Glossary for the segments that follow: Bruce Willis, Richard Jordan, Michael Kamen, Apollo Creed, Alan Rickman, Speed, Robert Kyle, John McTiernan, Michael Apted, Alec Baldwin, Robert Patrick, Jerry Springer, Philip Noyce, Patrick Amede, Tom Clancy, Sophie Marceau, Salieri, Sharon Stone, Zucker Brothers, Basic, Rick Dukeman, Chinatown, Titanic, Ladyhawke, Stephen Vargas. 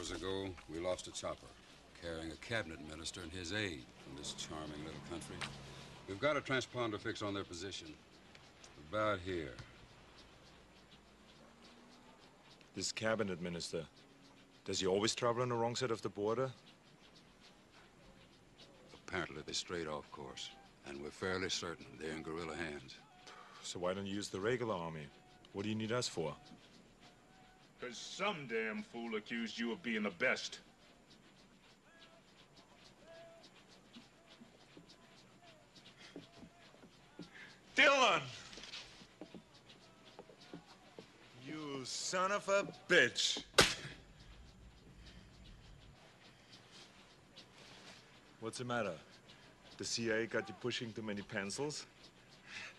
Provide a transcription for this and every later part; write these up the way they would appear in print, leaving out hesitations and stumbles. hours ago, we lost a chopper carrying a cabinet minister and his aide from this charming little country. We've got a transponder fix on their position. About here. This cabinet minister, does he always travel on the wrong side of the border? Apparently, they strayed off course, and we're fairly certain they're in guerrilla hands. So why don't you use the regular army? What do you need us for? Because some damn fool accused you of being the best. Dylan! You son of a bitch. What's the matter? The CIA got you pushing too many pencils?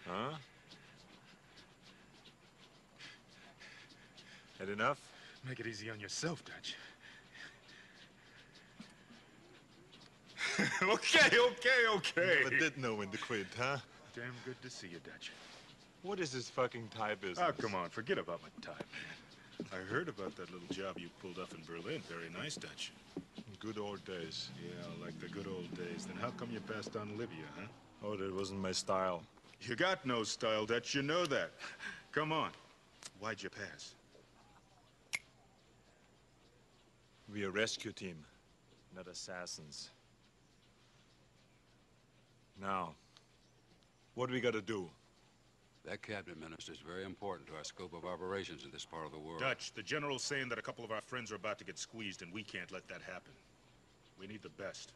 Huh? Had enough? Make it easy on yourself, Dutch. Okay. You never did know when to quit, huh? Damn good to see you, Dutch. What is this fucking tie business? Oh, come on. Forget about my tie, man. I heard about that little job you pulled off in Berlin. Very nice, Dutch. Good old days. Yeah, like the good old days. Then how come you passed on Libya, huh? Oh, that wasn't my style. You got no style, Dutch. You know that. Come on. Why'd you pass? We're a rescue team, not assassins. Now, what do we gotta do? That cabinet minister is very important to our scope of operations in this part of the world. Dutch, the general's saying that a couple of our friends are about to get squeezed, and we can't let that happen. We need the best.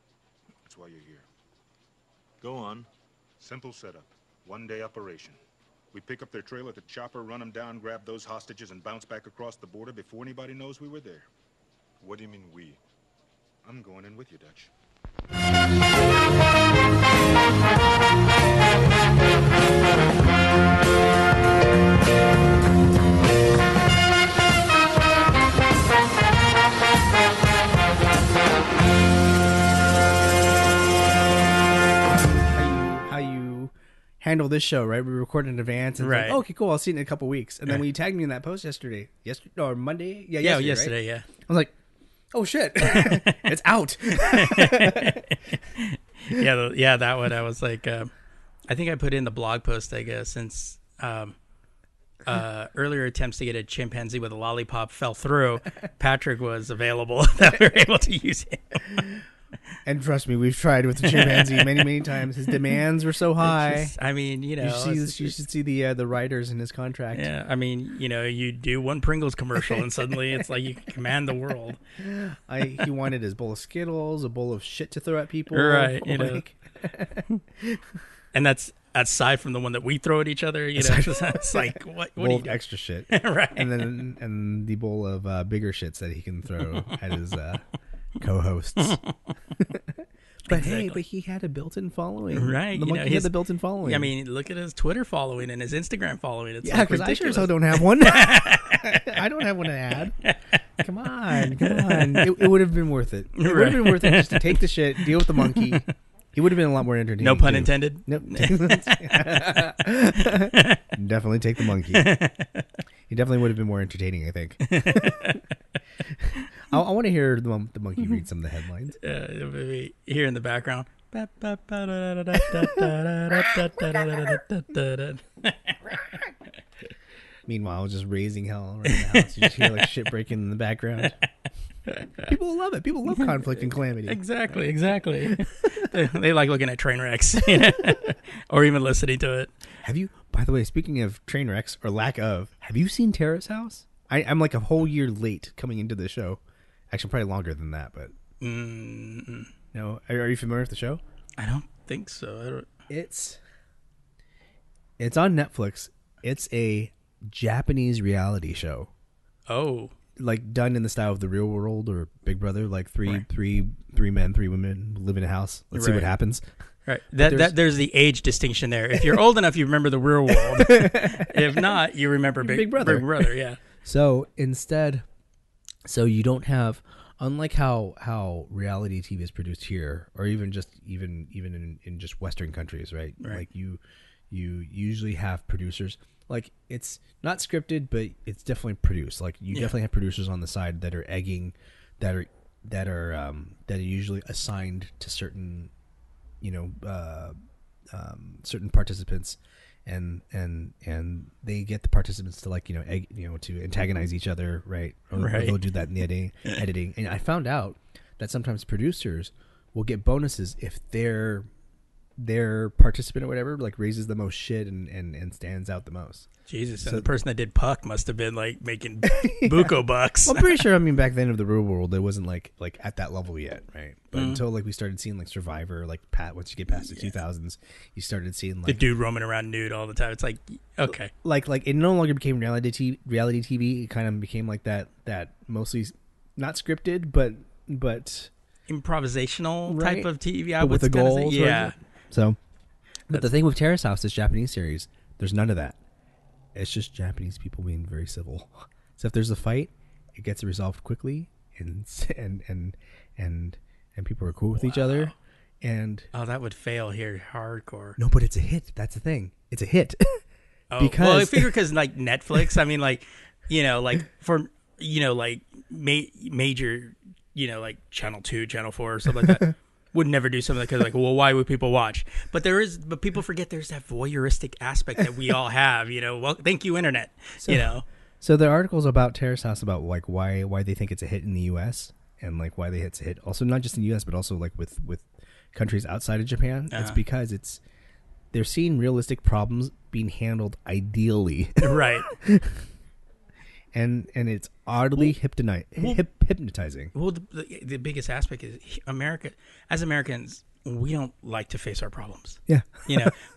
That's why you're here. Go on. Simple setup. One-day operation. We pick up their trailer at the chopper, run them down, grab those hostages, and bounce back across the border before anybody knows we were there. What do you mean, we? I'm going in with you, Dutch. How you handle this show, right? We record in advance. And right. Like, oh, okay, cool. I'll see it in a couple weeks. And then when you tagged me in that post yesterday, or Monday? Yeah, yesterday, right? I was like, oh shit, it's out. yeah, that one. I was like, I think I put in the blog post, I guess, since earlier attempts to get a chimpanzee with a lollipop fell through, Patrick was available that we were able to use him. And trust me, we've tried with the chimpanzee many, many times. His demands were so high. Just, I mean, you know. You should see the writers in his contract. Yeah, I mean, you know, you do one Pringles commercial and suddenly it's like you can command the world. He wanted his bowl of Skittles, a bowl of shit to throw at people. Right, you know. And that's aside from the one that we throw at each other. You know, it's like, what bowl of extra shit. Right. And the bowl of bigger shits that he can throw at his... co-hosts. But he had a built-in following, right? The monkey had a built-in following. I mean, look at his Twitter following and his Instagram following. It's because I sure as hell don't have one. I don't have one to add. Come on. It would have been worth it. It would have been worth it just to take the shit, deal with the monkey. He would have been a lot more entertaining. No pun intended. Nope. Definitely take the monkey. He definitely would have been more entertaining, I think. I want to hear the monkey read some of the headlines. Here in the background. Meanwhile, just raising hell around the house. You just hear like shit breaking in the background. People love it. People love conflict and calamity. Exactly. They like looking at train wrecks, you know? Or even listening to it. Have you, by the way, speaking of train wrecks or lack of, have you seen Terrace House? I'm like a whole year late coming into the show. Actually, probably longer than that, but... Mm-mm. No? Are you familiar with the show? I don't think so. It's on Netflix. It's a Japanese reality show. Oh. Like, done in the style of The Real World or Big Brother. Like, three men, three women live in a house. Let's see what happens. Right. There's the age distinction there. If you're old enough, you remember The Real World. If not, you remember Big Brother. Big Brother, yeah. So instead, you don't have, unlike how reality TV is produced here, or even in just Western countries, right? Like you usually have producers. Like it's not scripted, but it's definitely produced. Like you definitely have producers on the side that are egging that are usually assigned to certain, certain participants, and they get the participants to to antagonize each other, right? Or they'll do that in the editing. And I found out that sometimes producers will get bonuses if their participant or whatever like raises the most shit and stands out the most. Jesus, so the person that did Puck must have been like making buco bucks. Well, I'm pretty sure. I mean, back then of the real world, it wasn't like at that level yet, right? But until we started seeing Survivor, once you get past the 2000s, you started seeing the dude roaming around nude all the time. It's like, okay, like it no longer became reality TV. It kind of became like that mostly not scripted, but improvisational type of TV. But with the goals, yeah. Right? So, but the thing with Terrace House, this Japanese series, there's none of that. It's just Japanese people being very civil. So if there's a fight, it gets resolved quickly, and people are cool with each other. And that would fail here hardcore. No, but it's a hit. That's the thing. It's a hit. I figure because Netflix. I mean, major, Channel 2, Channel 4, or something like that. Would never do something because why would people watch? But but people forget there's that voyeuristic aspect that we all have, Well, thank you, internet. So, So there are articles about Terrace House about why they think it's a hit in the U.S. and why they it's a hit. Also, not just in the U.S. but also with countries outside of Japan. Uh-huh. It's because they're seeing realistic problems being handled ideally, right? And it's oddly hypnotizing. Well, the biggest aspect is America. As Americans, we don't like to face our problems. Yeah.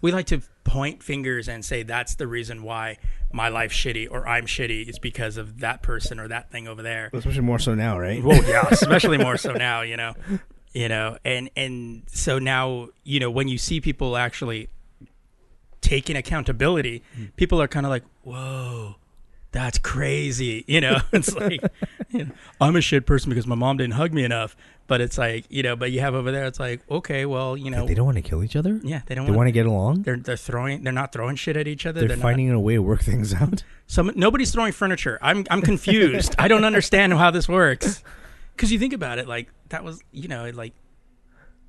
We like to point fingers and say that's the reason why my life's shitty or I'm shitty. It's because of that person or that thing over there. Especially more so now, right? Well, yeah, especially more so now. And so now when you see people actually taking accountability, people are kind of like, whoa. That's crazy. It's I'm a shit person because my mom didn't hug me enough. But it's but you have over there, it's okay, well, They don't want to kill each other? Yeah. They want to get along? They're not throwing shit at each other. They're finding a way to work things out? Nobody's throwing furniture. I'm confused. I don't understand how this works. Because you think about it, that was,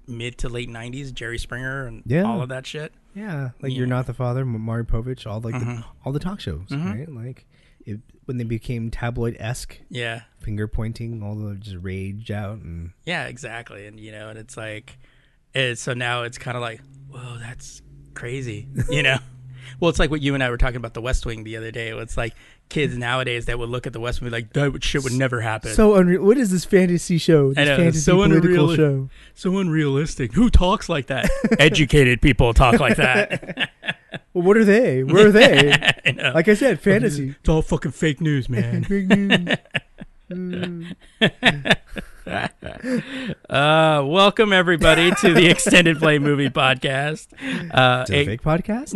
mid to late 90s, Jerry Springer and all of that shit. Yeah. You're Not the Father, Maury Povich, all the talk shows, right? When they became tabloid-esque, finger pointing, all the just rage out, and exactly, and and it's so now it's kind of whoa, that's crazy, Well, it's what you and I were talking about The West Wing the other day. It's kids nowadays that would look at The West Wing and be that shit would never happen. So unreal. What is this fantasy show? This fantasy political show. So unrealistic. Who talks like that? Educated people talk like that. Well, what are they? Where are they? I I said, fantasy. It's all fucking fake news, man. Fake news. Welcome everybody to the Extended Play Movie Podcast. It's a fake podcast?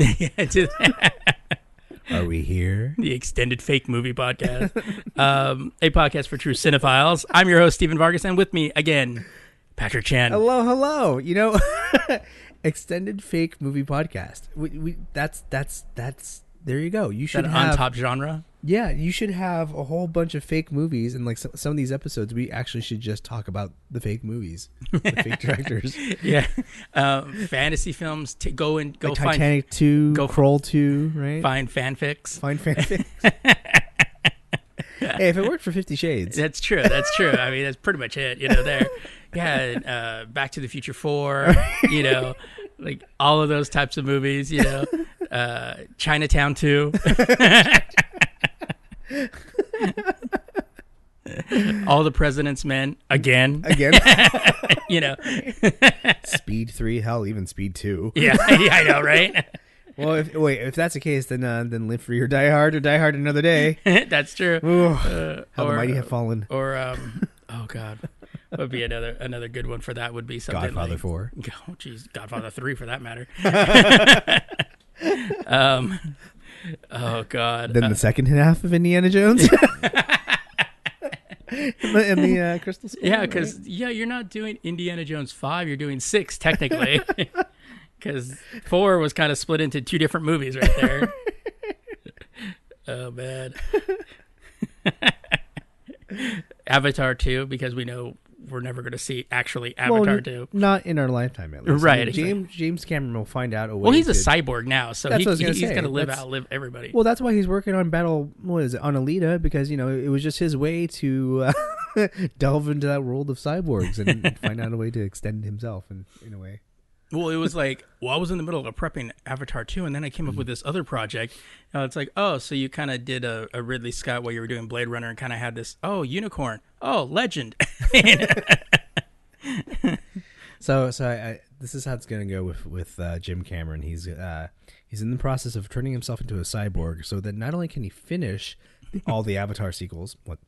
Are we here? The Extended Fake Movie Podcast. A podcast for true cinephiles. I'm your host, Stephen Vargas, and with me again, Patrick Chan. Hello. Extended Fake Movie Podcast. We that's there you go. You should have on top genre. Yeah, you should have a whole bunch of fake movies, and some of these episodes, we actually should just talk about the fake movies, the fake directors. Yeah, fantasy films. Go and go find Titanic 2, go Kroll 2, right? Find fanfics. Hey, if it worked for 50 Shades, that's true. I mean, that's pretty much it. There. Yeah, Back to the Future 4, all of those types of movies, Chinatown 2. All the President's Men, again. Speed 3, hell, even Speed 2. Yeah, I know, right? Well, if that's the case, then Live Free or Die Hard, Another Day. That's true. Ooh, how the mighty have fallen. Or, oh, God. Would be another good one for that would be something Godfather 4. Oh, geez, Godfather 3 for that matter. Oh God. Then the second half of Indiana Jones. in the Crystal Skull. Yeah, because you're not doing Indiana Jones 5. You're doing 6 technically, because 4 was kind of split into 2 different movies right there. Oh man. Avatar 2, because we know we're never going to see actually Avatar 2. Not in our lifetime, at least. Right. I mean, exactly. James Cameron will find out a way. Well, he's a cyborg now, so he's going to outlive everybody. Well, that's why he's working on on Alita, because, you know, it was just his way to delve into that world of cyborgs and find out a way to extend himself in a way. Well, it was like, I was in the middle of prepping Avatar 2, and then I came up with this other project. It's like, so you kind of did a Ridley Scott while you were doing Blade Runner and kind of had this, unicorn, legend. So this is how it's going to go with Jim Cameron. He's in the process of turning himself into a cyborg so that not only can he finish all the Avatar sequels, but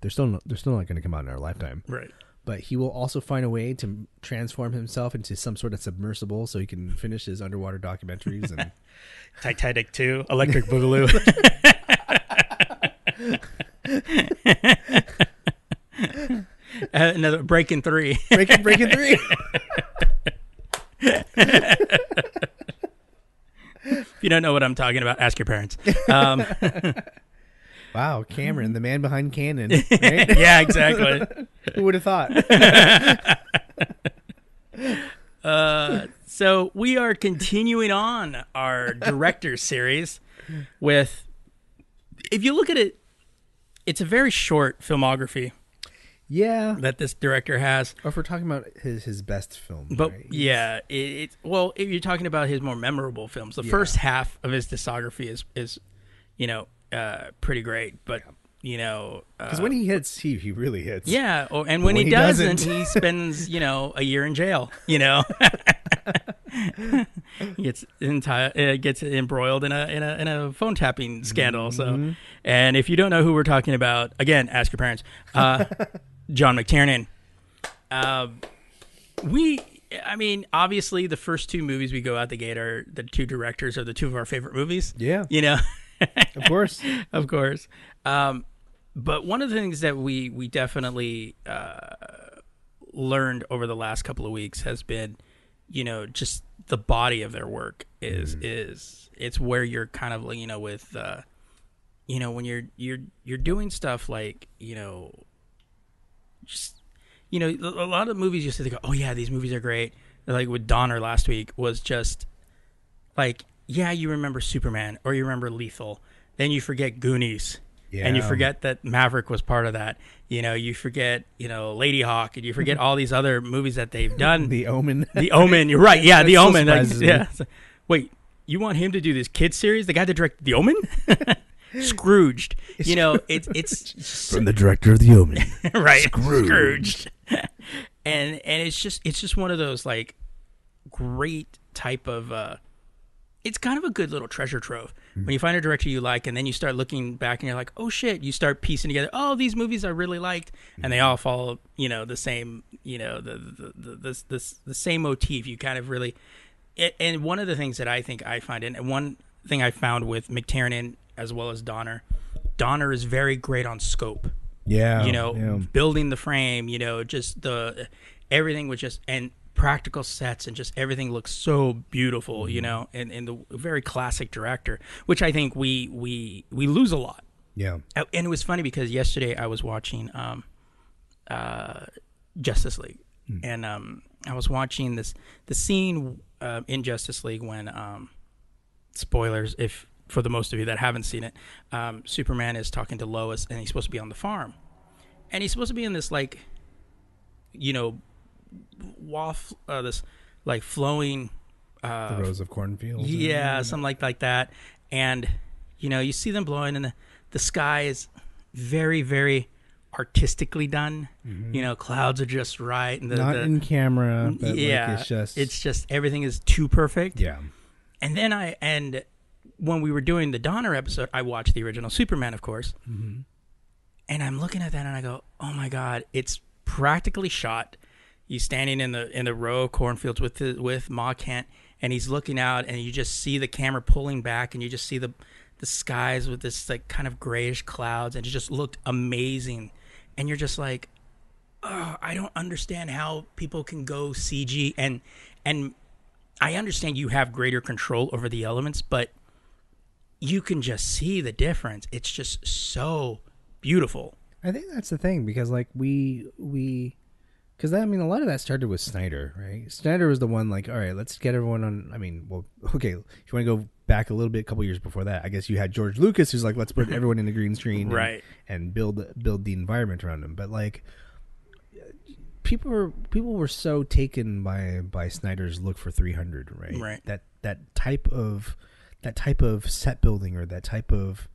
they're still not going to come out in our lifetime. Right. But he will also find a way to transform himself into some sort of submersible so he can finish his underwater documentaries. And Titanic 2, Electric Boogaloo. Another Breaking 3. Breaking 3. If you don't know what I'm talking about, ask your parents. Wow, Cameron, the man behind Canon. Right? Yeah, exactly. Who would have thought? So we are continuing on our director series with, if you look at it, it's a very short filmography. Yeah, that this director has. Or if we're talking about his best film, but right? Yeah, if you're talking about his more memorable films, the first half of his discography is you know. Pretty great, but you know, because when he hits, he really hits. Yeah, and when he doesn't, he spends a year in jail. Gets embroiled in a phone tapping scandal. Mm-hmm. So, and if you don't know who we're talking about, again, ask your parents. John McTiernan. Obviously, the first two movies we go out the gate are the two directors of the two of our favorite movies. Yeah, Of course. But one of the things that we definitely learned over the last couple of weeks has been, just the body of their work is where you're kind of, with, when you're doing stuff like, a lot of movies you sit there and go, oh yeah, these movies are great. Like with Donner last week was just like, yeah, you remember Superman or you remember Lethal. Then you forget Goonies. Yeah. And you forget that Maverick was part of that. You forget, Lady Hawk, and you forget all these other movies that they've done. The Omen. You're right. Yeah, The Omen. Wait, you want him to do this kid series? The guy that directed The Omen? Scrooged. It's from the director of The Omen. Right. Scrooged. And it's just one of those like great type of it's kind of a good little treasure trove when you find a director you like, and then you start looking back and you're like, oh shit, you start piecing together, oh, these movies I really liked, and they all follow, the same, the same motif. You kind of really, and one of the things that I think I find, and one thing I found with McTiernan as well as Donner is very great on scope. Yeah. Building the frame, just everything was just, and practical sets and just everything looks so beautiful, and the very classic director, which I think we lose a lot. Yeah. And it was funny because yesterday I was watching Justice League, and I was watching the scene in Justice League when spoilers if for the most of you that haven't seen it, Superman is talking to Lois and he's supposed to be on the farm, and he's supposed to be in this like this like flowing the rows of cornfields, something like that, and you see them blowing, and the sky is very, very artistically done. Clouds are just right, and not in camera, but like it's just everything is too perfect. And then when we were doing the Donner episode, I watched the original Superman, of course, and I'm looking at that and I go, oh my god, it's practically shot. He's standing in the row of cornfields with Ma Kent, and he's looking out, and you just see the camera pulling back, and you just see the skies with this like kind of grayish clouds, and it just looked amazing. And you're just like, oh, I don't understand how people can go CG, and I understand you have greater control over the elements, but you can just see the difference. It's just so beautiful. I think that's the thing, because like because I mean, a lot of that started with Snyder, right? Snyder was the one like, all right, let's get everyone on. I mean, well, okay, if you want to go back a little bit, a couple years before that, I guess you had George Lucas, who's like, let's put everyone in the green screen, right, and build the environment around him. But like, people were so taken by Snyder's look for 300, right? Right. That type of set building, or that type of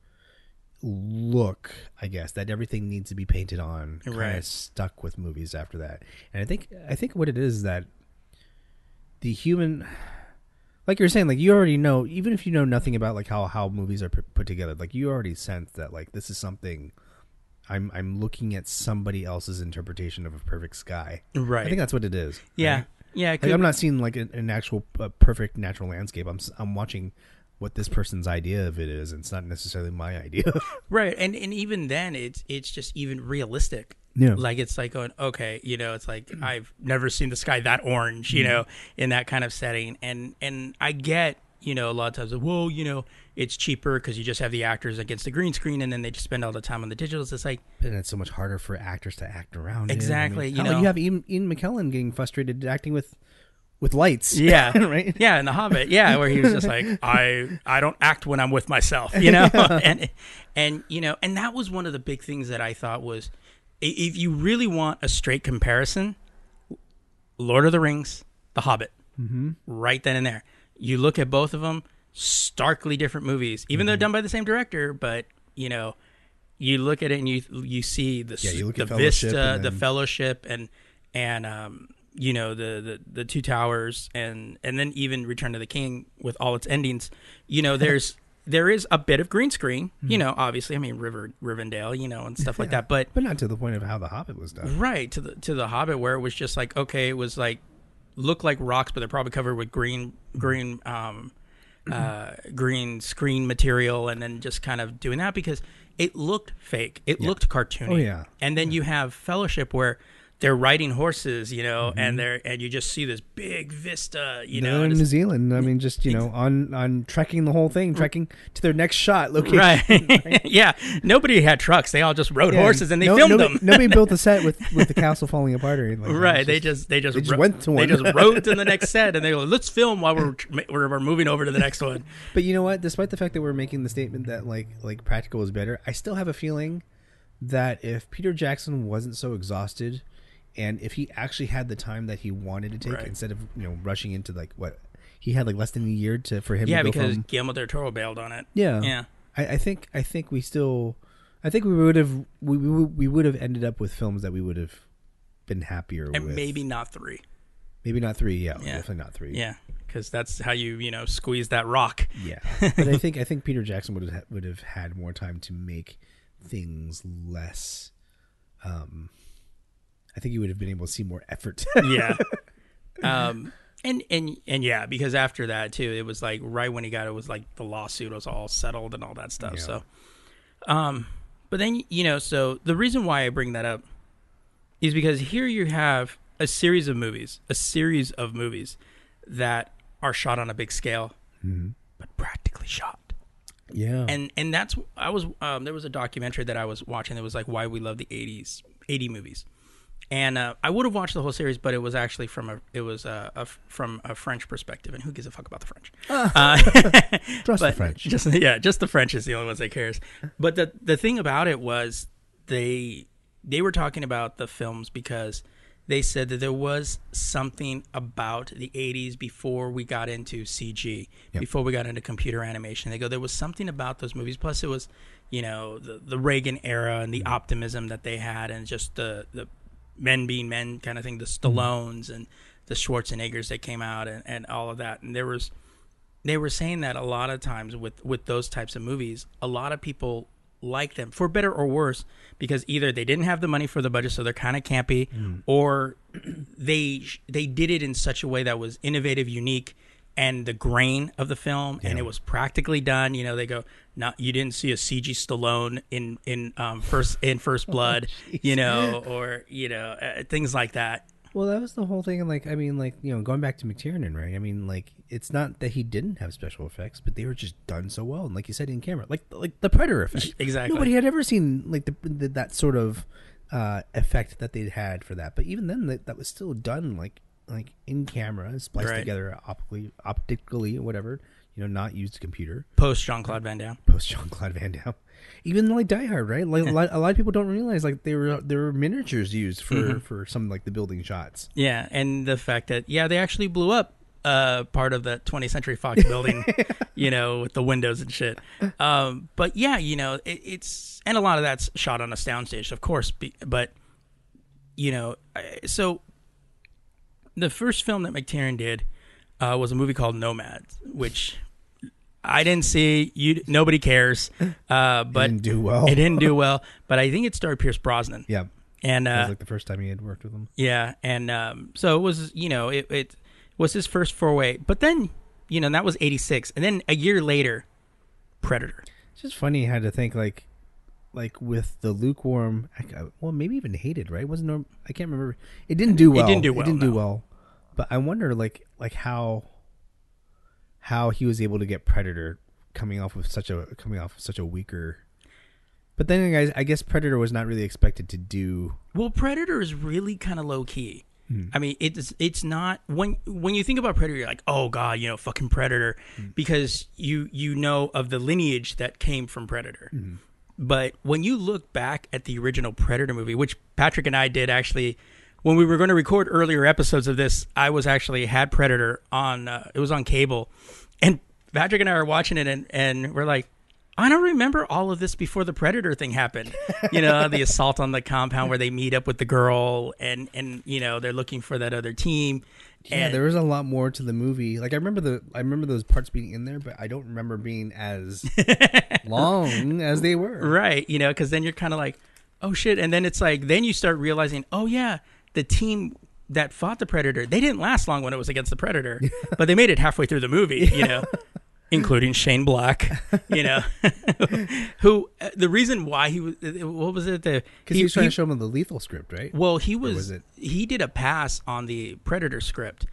look, I guess, that everything needs to be painted on, kind of stuck with movies after that. And I think what it is that the human, like you're saying, like you already know, even if you know nothing about like how movies are put together, like you already sense that like this is something. I'm looking at somebody else's interpretation of a perfect sky. Right. I think that's what it is. Yeah. Right? Yeah. Like I'm not seeing like an actual perfect natural landscape. I'm watching what this person's idea of it is, and it's not necessarily my idea. Right. And even then it's just even realistic. Yeah. Like it's like going, okay, you know, it's like I've never seen the sky that orange, you know, in that kind of setting. And I get, you know, a lot of times, well, you know, it's cheaper because you just have the actors against the green screen, and then they just spend all the time on the digitals. It's like, and it's so much harder for actors to act around. Exactly. You know, like you have Ian McKellen getting frustrated acting with lights. Yeah. Right. Yeah. In The Hobbit. Yeah. Where he was just like, I don't act when I'm with myself, you know? Yeah. And, you know, and that was one of the big things that I thought was, if you really want a straight comparison, Lord of the Rings, The Hobbit, right then and there. You look at both of them, starkly different movies, even though done by the same director, but, you know, you look at it and you see the Fellowship vista, the Fellowship, and you know, the Two Towers, and then even Return of the King with all its endings. You know, there is a bit of green screen, you know, obviously, I mean, Rivendell, you know, and stuff like that, but not to the point of how The Hobbit was done. Right, to the Hobbit, where it was just like, okay, it was like, look like rocks, but they're probably covered with green screen material, and then just kind of doing that because it looked fake. It looked cartoony. Oh, yeah. And then you have Fellowship, where they're riding horses, you know, and you just see this big vista, you know. In New Zealand, I mean, just, you know, on trekking the whole thing, trekking to their next shot location. Right. Yeah. Nobody had trucks. They all just rode horses and they filmed them. Nobody built a set with the castle falling apart or anything. Like right. They just went to one. They just rode to the next set, and they go, let's film while we're moving over to the next one. But you know what? Despite the fact that we're making the statement that like practical is better, I still have a feeling that if Peter Jackson wasn't so exhausted, and if he actually had the time that he wanted to take, instead of, you know, rushing into like what he had like less than a year for him. Yeah, to go because Guillermo del Toro bailed on it. Yeah, yeah. I think we would have ended up with films that we would have been happier with. And maybe not three. Yeah. Definitely not three. Yeah, because that's how you squeeze that rock. Yeah, but I think Peter Jackson would have had more time to make things less. I think you would have been able to see more effort. Yeah. And yeah, because after that too, it was like right when he got it was like the lawsuit was all settled and all that stuff. Yeah. So, but then, you know, so the reason why I bring that up is because here you have a series of movies that are shot on a big scale, but practically shot. Yeah. And that's, there was a documentary that I was watching that was like why we love the 80 movies. And I would have watched the whole series, but it was actually from a French perspective, and who gives a fuck about the French? Trust the French. Just the French is the only ones that cares. But the thing about it was they were talking about the films because they said that there was something about the 80s before we got into CG, before we got into computer animation. They go, there was something about those movies. Plus, it was, you know, the Reagan era and the optimism that they had, and just the men being men kind of thing, the Stallones and the Schwarzeneggers that came out and all of that. And they were saying that a lot of times with those types of movies, a lot of people like them for better or worse, because either they didn't have the money for the budget, so they're kind of campy, or they did it in such a way that was innovative, unique, and the grain of the film, and it was practically done. You know, they go, no, you didn't see a CG Stallone in First Blood, you know, or, you know, things like that. Well, that was the whole thing. And like, I mean, like, you know, going back to McTiernan, right? I mean, like, it's not that he didn't have special effects, but they were just done so well. And like you said, in camera, like the Predator effect. Exactly. Nobody had ever seen like the that sort of effect that they'd had for that. But even then, that was still done like in camera, spliced together optically, whatever. You know, not used computer. Post Jean-Claude Van Damme. Post Jean-Claude Van Damme. Even like Die Hard, right? Like a lot of people don't realize like there were miniatures used for some like the building shots. Yeah, and the fact that they actually blew up part of that 20th Century Fox building, you know, with the windows and shit. But yeah, you know, it's and a lot of that's shot on a soundstage, of course. But you know, so the first film that McTiernan did was a movie called Nomads, which I didn't see. Nobody cares. But it didn't do well. But I think it starred Pierce Brosnan. Yeah, and it was like the first time he had worked with him. Yeah, and so it was. You know, it was his first foray. But then, you know, that was '86, and then a year later, Predator. It's just funny how to think like with the lukewarm, well, maybe even hated. Right? I can't remember. It didn't do well. It didn't do well. But I wonder, like how he was able to get Predator coming off with such a weaker. But then, guys, I guess Predator was not really expected to do well. Predator is really kind of low key. Mm. I mean, it's not when you think about Predator, you're like, oh god, you know, fucking Predator, because you know of the lineage that came from Predator. Mm. But when you look back at the original Predator movie, which Patrick and I did actually. When we were going to record earlier episodes of this, I was actually had Predator on. It was on cable, and Patrick and I were watching it, and we're like, I don't remember all of this before the Predator thing happened. You know, the assault on the compound where they meet up with the girl, and you know they're looking for that other team. Yeah, there was a lot more to the movie. Like I remember those parts being in there, but I don't remember being as long as they were. Right, you know, because then you're kind of like, oh shit, and then it's like then you start realizing, oh yeah. The team that fought the Predator, they didn't last long when it was against the Predator, but they made it halfway through the movie, you know, including Shane Black, you know, who the reason why he was, what was it? Because he was trying to show him the Lethal script, right? Well, he did a pass on the Predator script,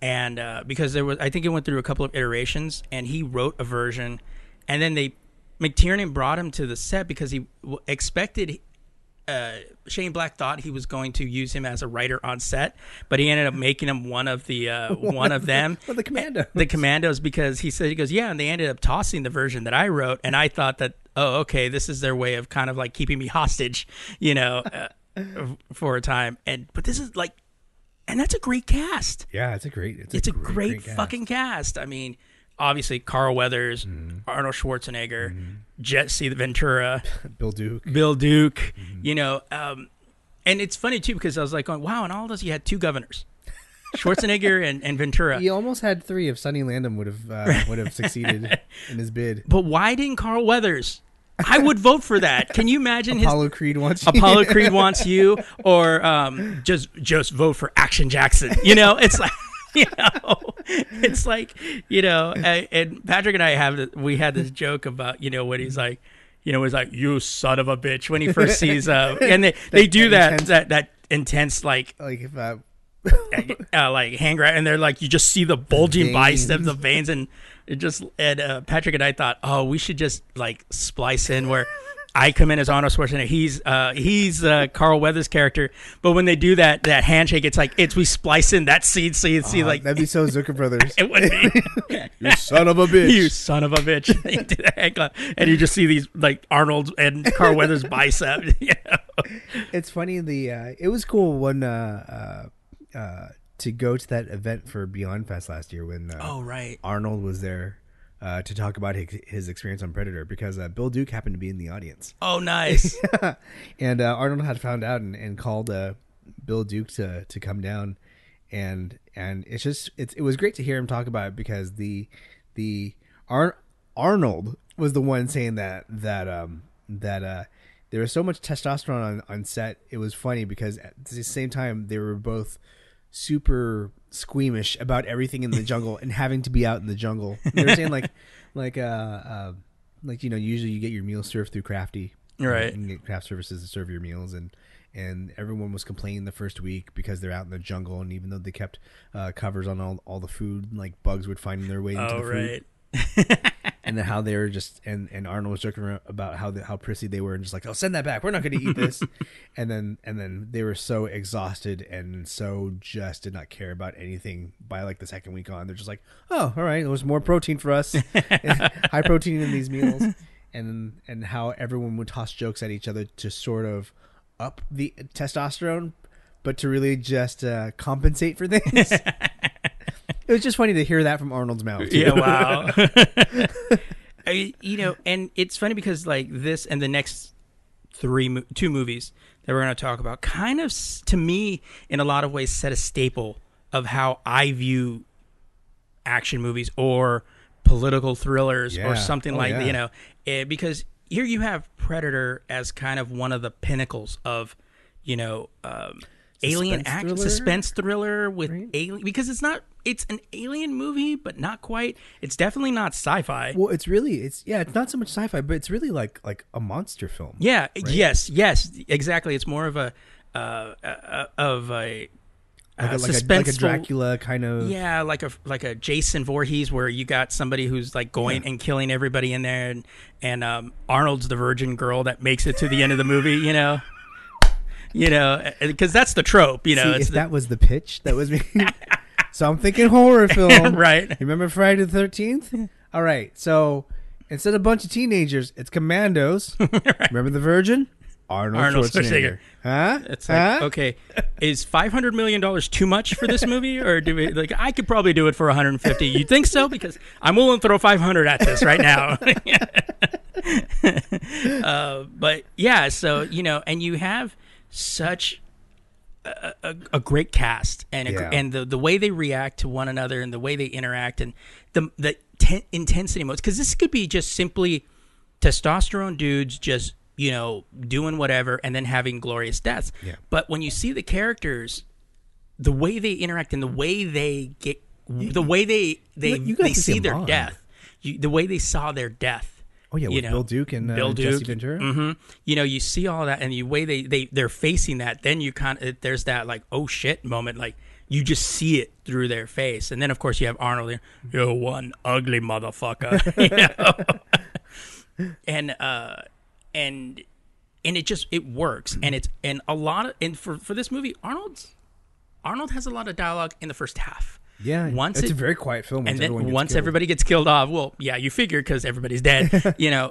and because there was, I think it went through a couple of iterations, and he wrote a version, and then McTiernan brought him to the set because he expected. Shane Black thought he was going to use him as a writer on set, but he ended up making him one of the one of them. Well, the commandos. The commandos, because he said, he goes, yeah, and they ended up tossing the version that I wrote, and I thought that, oh, okay, this is their way of kind of like keeping me hostage, you know, for a time. But this is like, and that's a great cast. Yeah, it's a great fucking cast. I mean, obviously, Carl Weathers, Arnold Schwarzenegger, Jesse Ventura, Bill Duke, you know. And it's funny, too, because I was like, going, wow, in all those, you had two governors, Schwarzenegger and Ventura. You almost had three if Sonny Landham would have succeeded in his bid. But why didn't Carl Weathers? I would vote for that. Can you imagine Apollo Creed wants you, or just vote for Action Jackson? You know, it's like. You know, it's like, you know, and Patrick and I had this joke about, you know, when he's like, you know, he's like, you son of a bitch, when he first sees and they do that intense like if like hand grab, and they're like, you just see the bulging biceps, the veins, and it just, and Patrick and I thought, oh, we should just like splice in where I come in as Arnold Schwarzenegger. He's Carl Weathers' character. But when they do that handshake, it's like we splice in that scene. So you see, like, that'd be so Zucker Brothers. It would be. You son of a bitch. You son of a bitch. And you just see these like Arnold and Carl Weathers' bicep. You know? It's funny. It was cool when to go to that event for Beyond Fest last year when Arnold was there. To talk about his experience on Predator, because Bill Duke happened to be in the audience. Oh, nice. And Arnold had found out and called Bill Duke to come down, and it's just it was great to hear him talk about it, because Arnold was the one saying that there was so much testosterone on set. It was funny because at the same time they were both super squeamish about everything in the jungle and having to be out in the jungle. They were saying like you know, usually you get your meals served through Crafty, right? You can get craft services to serve your meals, and and everyone was complaining the first week because they're out in the jungle, and even though they kept covers on all the food, like bugs would find their way into the food. Right. And then how they were just, and Arnold was joking around about how prissy they were, and just like, oh, send that back. We're not going to eat this. and then they were so exhausted and so just did not care about anything by like the second week on. They're just like, oh, all right, there's more protein for us. High protein in these meals. And how everyone would toss jokes at each other to sort of up the testosterone, but to really just compensate for things. It was just funny to hear that from Arnold's mouth. Too. Yeah, wow. And it's funny because like this and the next two movies that we're going to talk about kind of, to me, in a lot of ways, set a staple of how I view action movies or political thrillers or something because here you have Predator as kind of one of the pinnacles of, alien action, suspense thriller with alien, because it's an alien movie, but not quite. It's definitely not sci-fi. Well, it's not so much sci-fi, but it's really like a monster film. Yeah. Right? Yes, exactly. It's more of a Dracula kind of. Yeah. Like a Jason Voorhees, where you got somebody who's like going and killing everybody in there. And Arnold's the virgin girl that makes it to the end of the movie, because that's the trope, See, if that was the pitch, that was me. So I'm thinking horror film. Right. Remember Friday the 13th? All right. So instead of a bunch of teenagers, it's commandos. Right. Remember the Virgin? Arnold Schwarzenegger. Huh? It's like, okay, is $500 million too much for this movie? Or do we, I could probably do it for $150. You think so? Because I'm willing to throw $500 at this right now. And you have such a great cast and the way they react to one another and the way they interact and the intensity modes, because this could be just simply testosterone dudes just doing whatever and then having glorious deaths, but when you see the characters, the way they interact and the way they get the way they saw their death. Oh yeah, with Bill Duke and Jesse Ventura. Mm-hmm. You see all that, and the way they're facing that, then you there's that like oh shit moment, like you just see it through their face, and then of course you have Arnold, you're one ugly motherfucker, and it works, and it's for this movie, Arnold has a lot of dialogue in the first half. Yeah, it's a very quiet film. And then everybody gets killed off, well, yeah, you figure because everybody's dead,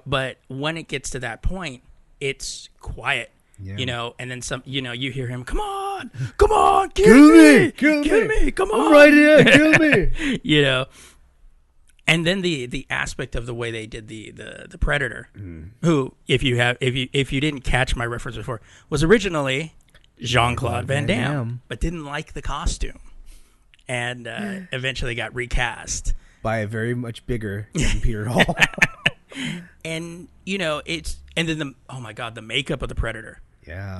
But when it gets to that point, it's quiet, And then some, you hear him, come on, kill me, come on, I'm right here, kill me, And then the aspect of the way they did the Predator, who if you didn't catch my reference before, was originally Jean-Claude Van Damme, but didn't like the costume. And eventually got recast by a very much bigger Peter Hall. And oh my god, the makeup of the Predator. Yeah,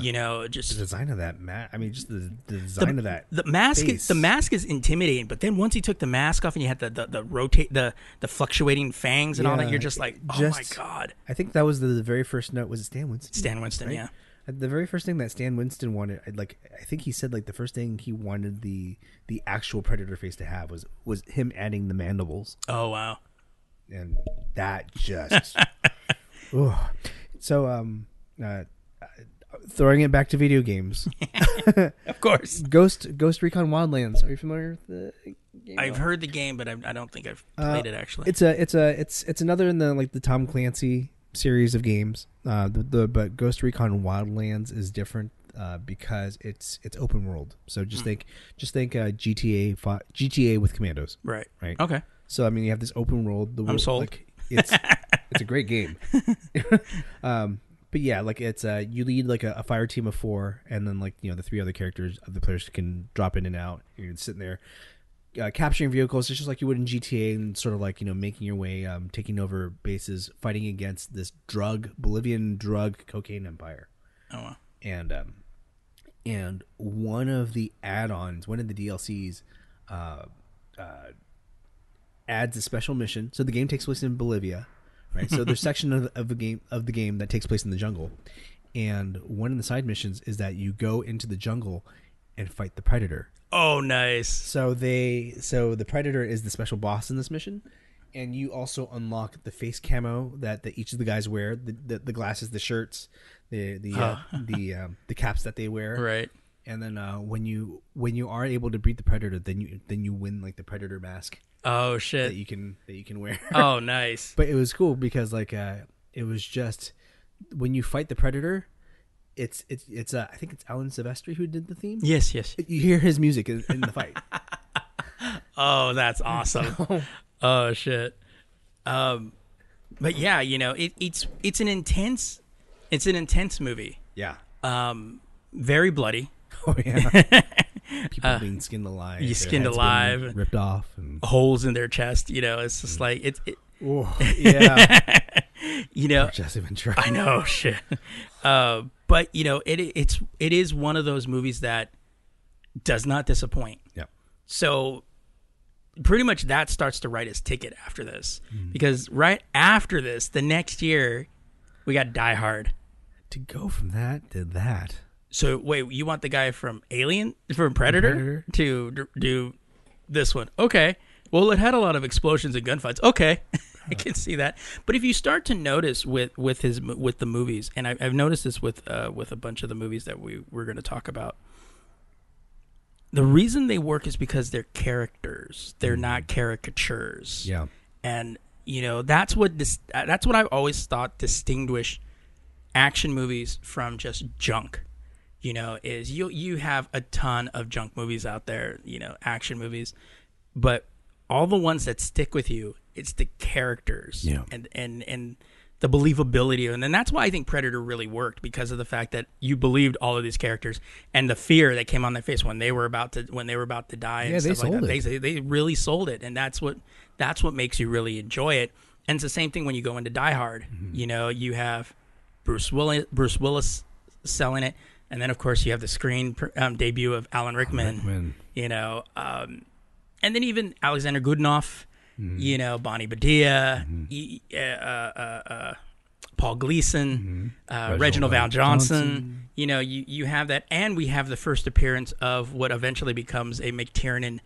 just the design of that mask. I mean, just the design of that. The mask. The mask is intimidating, but then once he took the mask off and you had the fluctuating fangs and all that, you're just like, oh my god. I think that was the very first note. Was it Stan Winston? Stan Winston, right? Yeah. The very first thing that Stan Winston wanted, I think he said, the first thing he wanted the actual Predator face to have was him adding the mandibles. Oh wow! And that just so throwing it back to video games, of course. Ghost Recon Wildlands. Are you familiar with the game? I've heard the game, but I don't think I've played it actually. It's another in the Tom Clancy series of games, but Ghost Recon Wildlands is different because it's open world. So just think GTA with commandos, right? Okay. So I mean, you have this open world. The world, I'm sold. It's a great game. But yeah, it's you lead a fire team of four, and then the three other characters of the players can drop in and out. You're sitting there. Capturing vehicles, it's just like you would in GTA, and sort of making your way, taking over bases, fighting against this Bolivian cocaine empire. Oh wow! And one of the add-ons, one of the DLCs, adds a special mission. So the game takes place in Bolivia, right? So there's section of the game that takes place in the jungle, And one of the side missions is that you go into the jungle and fight the Predator. Oh, nice. So the Predator is the special boss in this mission. And you also unlock the face camo that each of the guys wear, the glasses, the shirts, the caps that they wear. Right. And then when you are able to beat the Predator, then you win like the Predator mask. Oh shit! That you can wear. Oh, nice. But it was cool because it was just when you fight the Predator. It's I think it's Alan Silvestri who did the theme. Yes. You hear his music in the fight. Oh, that's awesome. Oh shit. But yeah, it's an intense movie. Yeah. Very bloody. Oh yeah. People being skinned alive. Ripped off and holes in their chest, it's just like it Ooh, yeah. Jesse Ventura. I know, shit. But it is one of those movies that does not disappoint. Yeah. So pretty much that starts to write his ticket after this, because right after this, the next year, we got Die Hard. To go from that to that. So wait, you want the guy from Alien, from Predator, to do this one? Okay. Well, it had a lot of explosions and gunfights. Okay, I can see that. But if you start to notice with the movies, and I've noticed this with a bunch of the movies that we're going to talk about. The reason they work is because they're characters. They're not caricatures. Yeah. And, that's what that's what I've always thought distinguished action movies from just junk, is you have a ton of junk movies out there, action movies, but all the ones that stick with you, it's the characters. Yeah. And the believability. And then that's why I think Predator really worked, because of the fact that you believed all of these characters and the fear that came on their face when they were about to die. Yeah, and stuff like that. They really sold it, and that's what makes you really enjoy it. And it's the same thing when you go into Die Hard. Mm-hmm. You have Bruce Willis selling it, and then of course you have the screen debut of Alan Rickman. And then even Alexander Goodenough. Mm-hmm. Bonnie Bedelia, mm-hmm. Paul Gleason, mm-hmm. Reginald Val Johnson. You have that, and we have the first appearance of what eventually becomes a McTiernan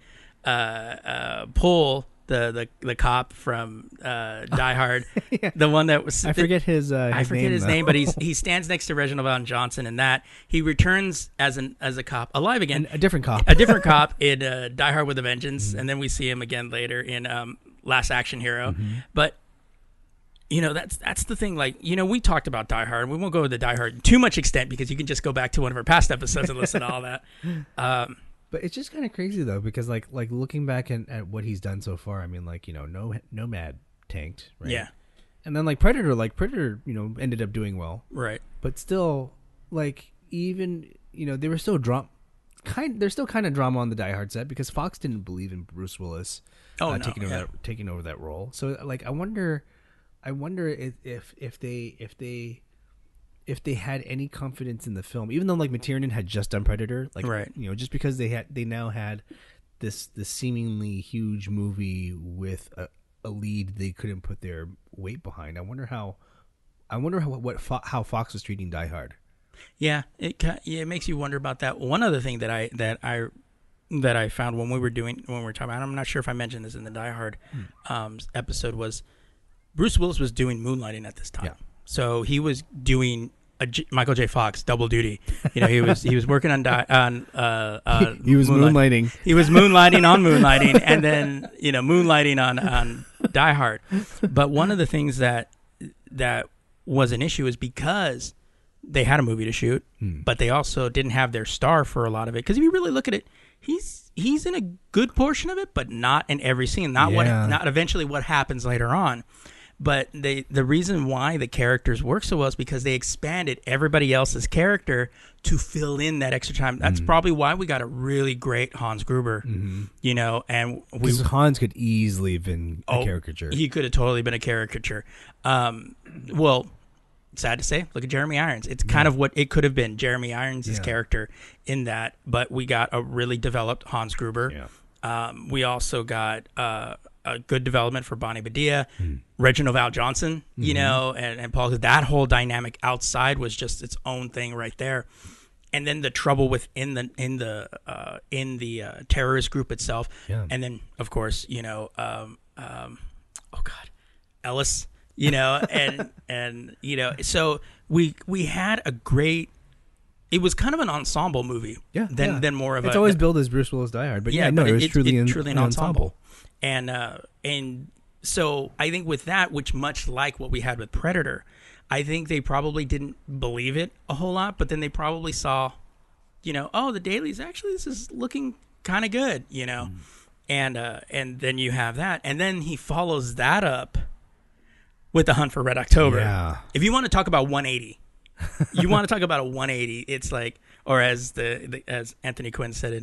pull, the cop from Die Hard, yeah. The one that was I forget his name, but he stands next to Reginald Val Johnson, and that he returns as a cop alive again, and a different cop in Die Hard with a Vengeance, mm-hmm. and then we see him again later in Last Action Hero. Mm-hmm. But that's the thing. Like we talked about Die Hard. We won't go into Die Hard too much extent because you can just go back to one of our past episodes and listen to all that. But it's just kind of crazy though, because like looking back at what he's done so far, I mean, Nomad tanked, right? Yeah. And then Predator, ended up doing well, right? But still, even they were still drama. There's still kind of drama on the Die Hard set because Fox didn't believe in Bruce Willis taking over that role. So I wonder if they had any confidence in the film, even though McTiernan had just done Predator, right. Just because they now had this seemingly huge movie with a lead they couldn't put their weight behind. I wonder how Fox was treating Die Hard. Yeah, it makes you wonder about that. One other thing that I found when we were talking about, I'm not sure if I mentioned this in the Die Hard episode, was Bruce Willis was doing moonlighting at this time. Yeah. So he was doing a Michael J. Fox double duty. He was working on moonlighting. He was moonlighting on moonlighting, and then moonlighting on Die Hard. But one of the things that was an issue is because they had a movie to shoot, but they also didn't have their star for a lot of it. Because if you really look at it, he's in a good portion of it, but not in every scene. Not eventually what happens later on. But the reason why the characters work so well is because they expanded everybody else's character to fill in that extra time. That's probably why we got a really great Hans Gruber, and because Hans could easily have been a caricature. He could have totally been a caricature. Well, sad to say, look at Jeremy Irons. It's kind of what it could have been, Jeremy Irons' character in that. But we got a really developed Hans Gruber. Yeah. We also got a good development for Bonnie Bedelia, Reginald Val Johnson, you know, and Paul, that whole dynamic outside was just its own thing right there. And then the trouble within the terrorist group itself. Yeah. And then, of course, you know, Ellis, you know, and you know, so we had a great, it was kind of an ensemble movie. Yeah. Then more of it's always billed as Bruce Willis Die Hard, but it was truly an ensemble. And so I think with that, which much like what we had with Predator, I think they probably didn't believe it a whole lot, but then they probably saw, you know, oh, the dailies, actually, this is looking kind of good, you know, and then you have that. And then he follows that up with The Hunt for Red October. Yeah. If you want to talk about 180, you want to talk about a 180, it's like, or as as Anthony Quinn said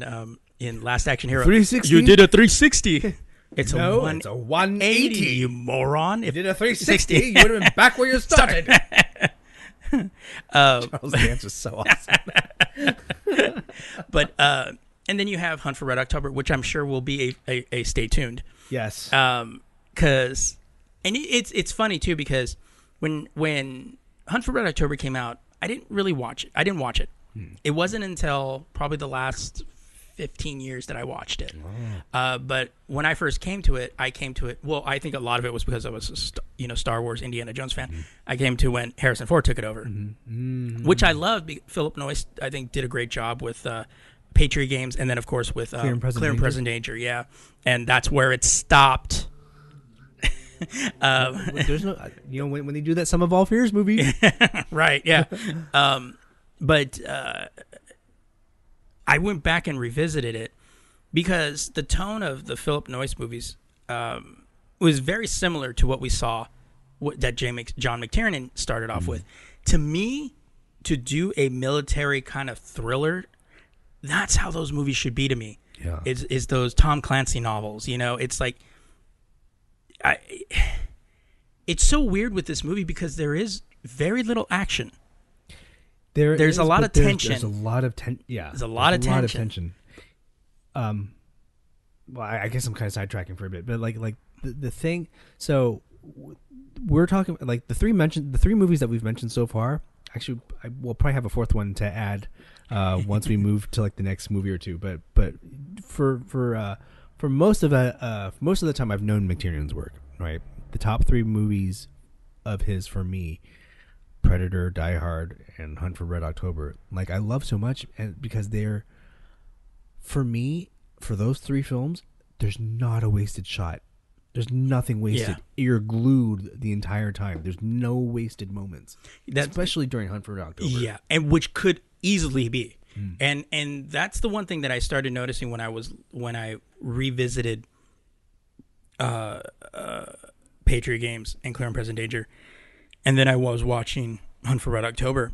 in Last Action Hero, 360? You did a 360. It's a 180, you moron. If you did a 360, you would have been back where you started. Charles Dance was so awesome. But and then you have Hunt for Red October, which I'm sure will be a stay tuned. Yes. Because and it's funny too, because when Hunt for Red October came out, I didn't watch it. It wasn't until probably the last 15 years that I watched it. Wow. But when I first came to it, well, I think a lot of it was because I was a Star Wars, Indiana Jones fan. I came to when Harrison Ford took it over, which I loved. Philip Noyce, I think, did a great job with Patriot Games, and then, of course, with Clear and Present Danger. Yeah, and that's where it stopped. There's no, you know, when they do that Sum of All Fears movie. Right, yeah. But I went back and revisited it because the tone of the Philip Noyce movies was very similar to what we saw that John McTiernan started off with. To me, to do a military kind of thriller, that's how those movies should be to me. Yeah. It's those Tom Clancy novels, you know? It's like... it's so weird with this movie because there is very little action. There's a lot of tension. There's a lot of tension. Yeah. There's a lot of tension. Well, I guess I'm kind of sidetracking for a bit, but like the thing. So we're talking like the three movies that we've mentioned so far. Actually, we'll probably have a fourth one to add once we move to like the next movie or two. But for most of the time, I've known McTiernan's work. Right, the top three movies of his for me. Predator, Die Hard, and Hunt for Red October. Like I love so much, and because they're for me, for those three films, there's not a wasted shot. There's nothing wasted. Yeah. You're glued the entire time. There's no wasted moments, especially during Hunt for Red October. Yeah, and which could easily be. And that's the one thing that I started noticing when I revisited Patriot Games and Clear and Present Danger. And then I was watching Hunt for Red October.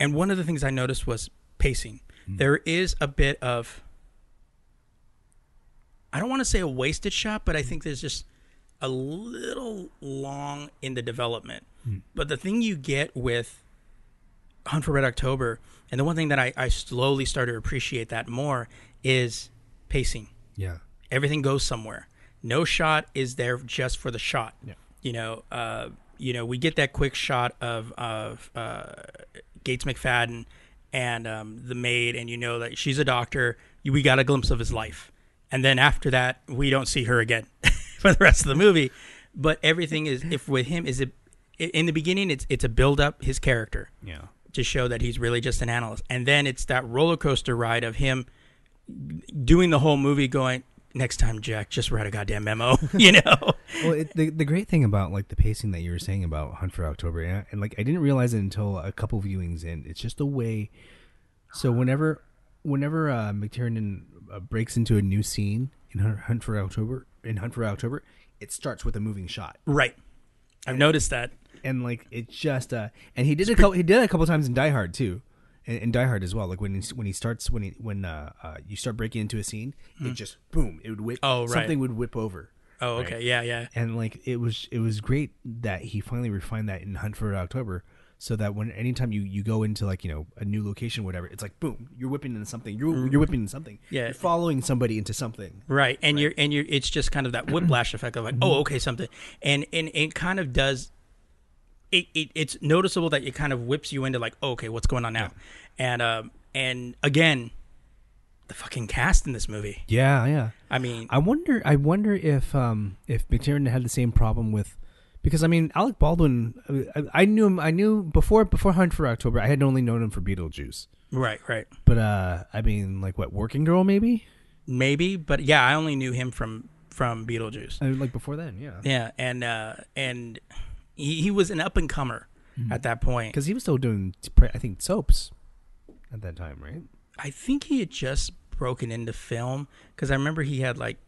And one of the things I noticed was pacing. There is a bit of, I don't want to say a wasted shot, but I think there's just a little long in the development. But the thing you get with Hunt for Red October, and the one thing that I slowly started to appreciate that more, is pacing. Yeah. Everything goes somewhere. No shot is there just for the shot. Yeah. You know, we get that quick shot of Gates McFadden and the maid, and you know that she's a doctor. We got a glimpse of his life. And then after that, we don't see her again for the rest of the movie. But everything is, if with him, is it, in the beginning, it's a build up his character. Yeah. To show that he's really just an analyst. And then it's that roller coaster ride of him doing the whole movie going, next time, Jack, just write a goddamn memo, you know? Well, the great thing about, like, the pacing that you were saying about Hunt for October, and, like, I didn't realize it until a couple viewings in. It's just the way... So whenever McTiernan breaks into a new scene in Hunt for October, it starts with a moving shot. Right. I've noticed that. And, like, it just... and he did it a couple times in Die Hard, too. And Die Hard as well, like when you start breaking into a scene, it just boom, it would whip. Oh, right. Something would whip over. Oh, okay, right? Yeah, yeah. And like it was great that he finally refined that in Hunt for October, so that when anytime you go into, like, you know, a new location, or whatever, it's like, boom, you're whipping into something. You're whipping into something. Yeah. You're following somebody into something. Right. And it's just kind of that whiplash effect of, like, oh, okay, something. And it kind of does. It's noticeable that it kind of whips you into, like, oh, okay, what's going on now? Yeah. And again, the fucking cast in this movie. Yeah, yeah. I mean, I wonder if McTiernan had the same problem with, because I mean, Alec Baldwin, I knew him. I knew before Hunt for October, I had only known him for Beetlejuice. Right, right. But I mean, like, what, Working Girl, maybe, but yeah, I only knew him from Beetlejuice. I mean, like, before then, yeah. Yeah, and he was an up and comer at that point, because he was still doing, I think, soaps at that time, right? I think he had just broken into film, because I remember he had, like,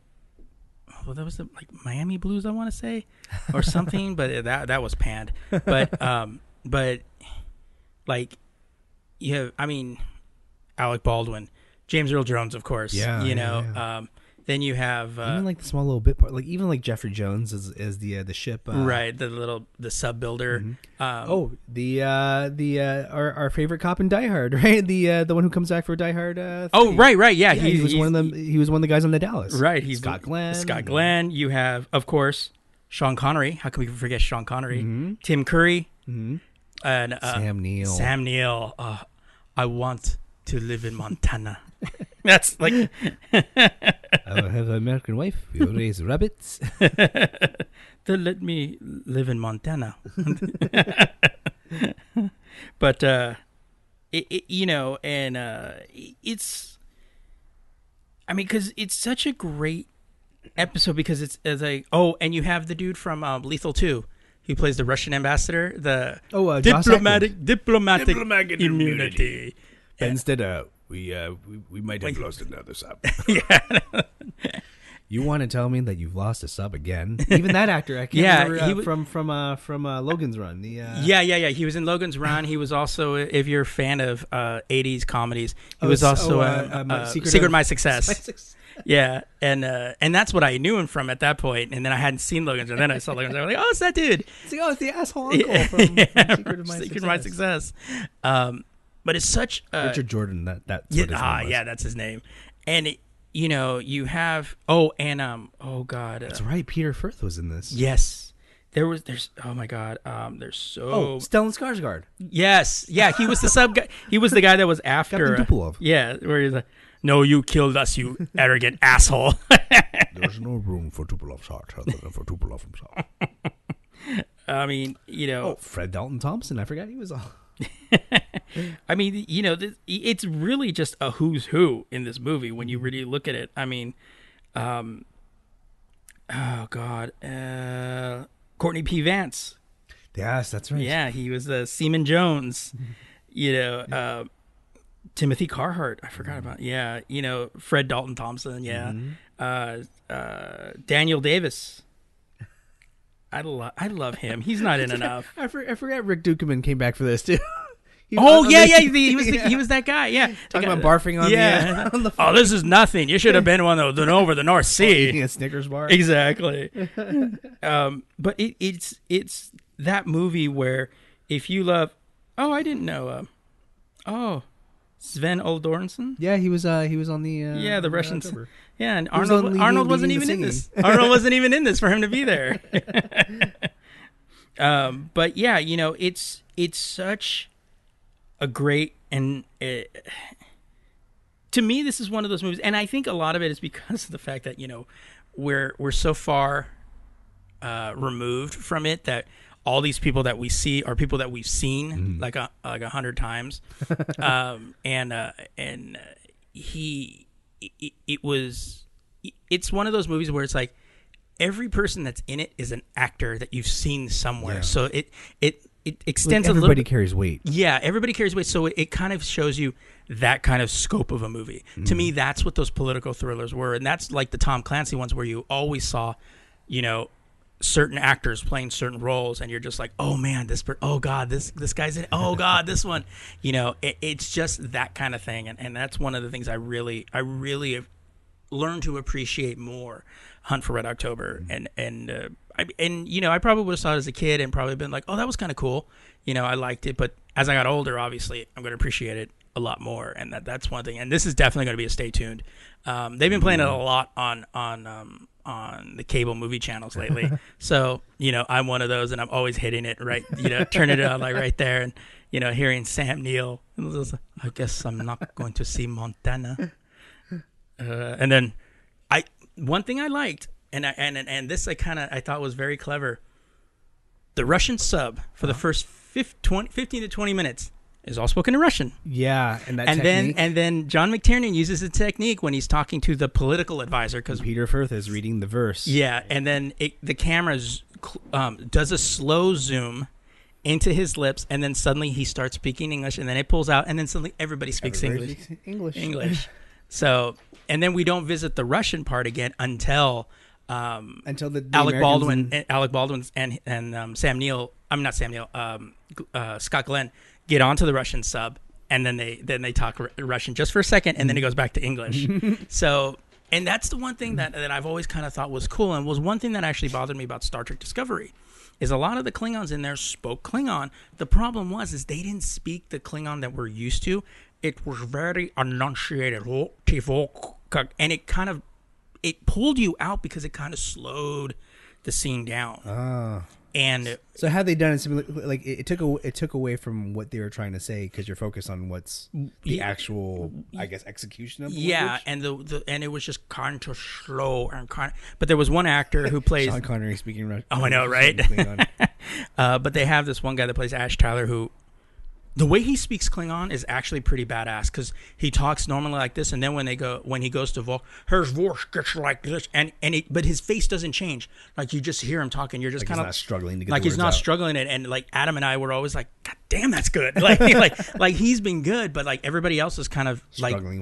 well, that was the, like, Miami Blues, I want to say, or something, but that was panned. But like, you have, I mean, Alec Baldwin, James Earl Jones, of course, yeah. Then you have even like the small little bit part, like even like Jeffrey Jones is the ship, right? The sub builder. Mm-hmm. Our favorite cop in Die Hard, right? The one who comes back for Die Hard. Oh, right, yeah. He was one of the guys on the Dallas, right? He's Scott Glenn. You have, of course, Sean Connery. How can we forget Sean Connery? Mm-hmm. Tim Curry, mm-hmm. and Sam Neill. I want to live in Montana. That's like, I have an American wife who raise rabbits. They let me live in Montana. But it's, I mean, because it's such a great episode, because it's as a, oh, and you have the dude from Lethal 2. He plays the Russian ambassador. The diplomatic immunity. Yeah. Instead of. We might have lost another sub. Yeah. You want to tell me that you've lost a sub again? Even that actor, I can't remember from Logan's Run. Yeah. He was in Logan's Run. He was also, if you're a fan of 80s comedies, he was also My Success. Yeah, and that's what I knew him from at that point. And then I hadn't seen Logan's Run. Then I saw Logan's Run. I was like, oh, it's that dude. It's like, oh, it's the asshole uncle from Secret of My Success. But it's such Richard Jordan. That's his name. And it, you know, you have that's right. Peter Firth was in this. Yes, there's oh my god, Stellan Skarsgård. Yes, yeah, he was the sub guy. He was the guy that was after Captain Dupulov. Yeah, where he's like, no, you killed us, you arrogant asshole. There's no room for Tupolov's heart other than for Tupolov himself. I mean, you know, Fred Dalton Thompson. I forgot he was on. I mean, you know, it's really just a who's who in this movie when you really look at it. I mean, Courtney P. Vance. Yes, that's right. Yeah, he was Seaman Jones. You know, Timothy Carhart. I forgot about. Yeah, you know, Fred Dalton Thompson. Yeah, Daniel Davis. I love him. He's not in enough. I forgot Rick Dukeman came back for this too. He was that guy. Yeah, talking about barfing on the on the phone. Oh, this is nothing. You should have been one of the over the North Sea. Eating a Snickers bar. Exactly. But it's that movie where if you love, I didn't know. Sven Ole Göransson. Yeah, he was on the the Russians. October. Yeah, and Arnold wasn't even in this. Arnold wasn't even in this for him to be there. But yeah, you know, it's such a great, and to me, this is one of those movies, and I think a lot of it is because of the fact that, you know, we're so far removed from it that all these people that we see are people that we've seen like 100 times. It's one of those movies where it's like every person that's in it is an actor that you've seen somewhere. Yeah. So it extends, like, a little bit. Everybody carries weight. Yeah. Everybody carries weight. So it kind of shows you that kind of scope of a movie. Mm. To me, that's what those political thrillers were. And that's like the Tom Clancy ones where you always saw, you know, certain actors playing certain roles, and you're just like, oh man, this guy's in it. Oh god, this one, you know, it's just that kind of thing, and that's one of the things I really have learned to appreciate more Hunt for Red October, and And, you know, I probably would have saw it as a kid and probably been like, oh, that was kind of cool. You know, I liked it. But as I got older, obviously, I'm going to appreciate it a lot more. And that's one thing. And this is definitely going to be a stay tuned. They've been playing it a lot on the cable movie channels lately. So, you know, I'm one of those, and I'm always hitting it, right, you know, turning it on like right there, and, you know, hearing Sam Neill. I guess I'm not going to see Montana. And then one thing I liked, and this I kind of, I thought was very clever. The Russian sub for the first 15 to 20 minutes is all spoken in Russian. Yeah. And then John McTiernan uses the technique when he's talking to the political advisor, because Peter Firth is reading the verse. Yeah. And then the camera does a slow zoom into his lips, and then suddenly he starts speaking English, and then it pulls out, and then suddenly everybody speaks English. So, and then we don't visit the Russian part again until the Alec Baldwin and Scott Glenn get onto the Russian sub, and then they talk Russian just for a second, and then it goes back to English. So, and that's the one thing that I've always kind of thought was cool, and was one thing that actually bothered me about Star Trek Discovery, is a lot of the Klingons in there spoke Klingon. The problem was they didn't speak the Klingon that we're used to. It was very enunciated, and it kind of, it pulled you out because it kind of slowed the scene down. And so had they done it like it took away from what they were trying to say, because you're focused on what's the actual, I guess, execution of the language. And and it was just kind of slow and but there was one actor who plays Sean Connery speaking Russian. Oh, I know, right? But they have this one guy that plays Ash Tyler, who, the way he speaks Klingon is actually pretty badass, because he talks normally like this, and then when he goes to Vulcan, her voice gets like this, but his face doesn't change. Like, you just hear him talking, you're just kind of like he's not struggling to get the words out. Like he's not struggling it, and like Adam and I were always like, God damn, that's good. Like like he's been good, but like everybody else is kind of like struggling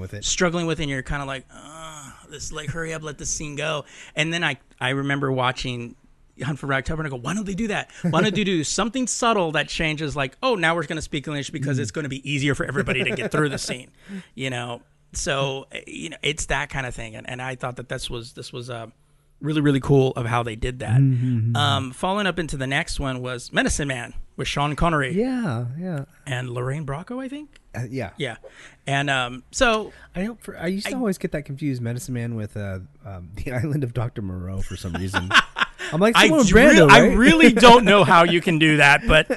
with it, and you're kind of like, this, like, hurry up, let this scene go. And then I remember watching Hunt for Red October, and I go, why don't they do that? Why don't they do something subtle that changes, like, oh, now we're going to speak English because it's going to be easier for everybody to get through the scene, you know? So, you know, it's that kind of thing. And I thought that this was really, really cool of how they did that. Mm-hmm. Following up into the next one was Medicine Man with Sean Connery. Yeah, yeah. And Lorraine Bracco, I think? Yeah. Yeah. And so... I used to always get that confused, Medicine Man with The Island of Dr. Moreau for some reason. I'm like, Brando, right? I really don't know how you can do that, but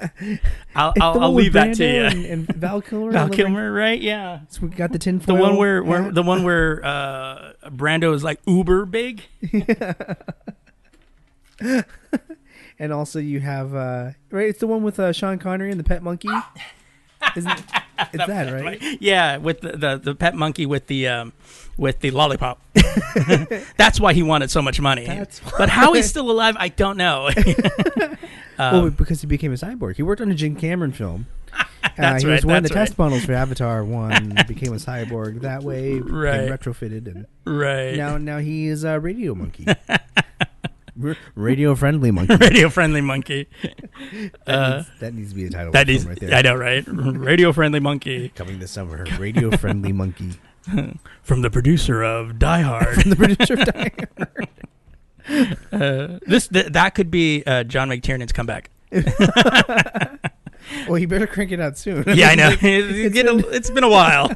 I'll leave that to you. And Val Kilmer, right? Yeah, so we got the tinfoil. The one where Brando is like uber big. Yeah. And also you have right. It's the one with Sean Connery and the pet monkey. Isn't it? It's that right? Like, yeah, with the pet monkey with the lollipop. That's why he wanted so much money. But how he's still alive, I don't know. Well, because he became a cyborg. He worked on a Jim Cameron film. That's he was one of the test models for Avatar 1, became a cyborg that way, became retrofitted. And now he is a radio monkey. Radio-friendly monkey. Radio-friendly monkey. That needs to be the title. That is right there. I know, right? Radio-friendly monkey. Coming this summer, radio-friendly monkey. From the producer of Die Hard. That could be John McTiernan's comeback. Well, he better crank it out soon. Yeah, I know. It's been a while.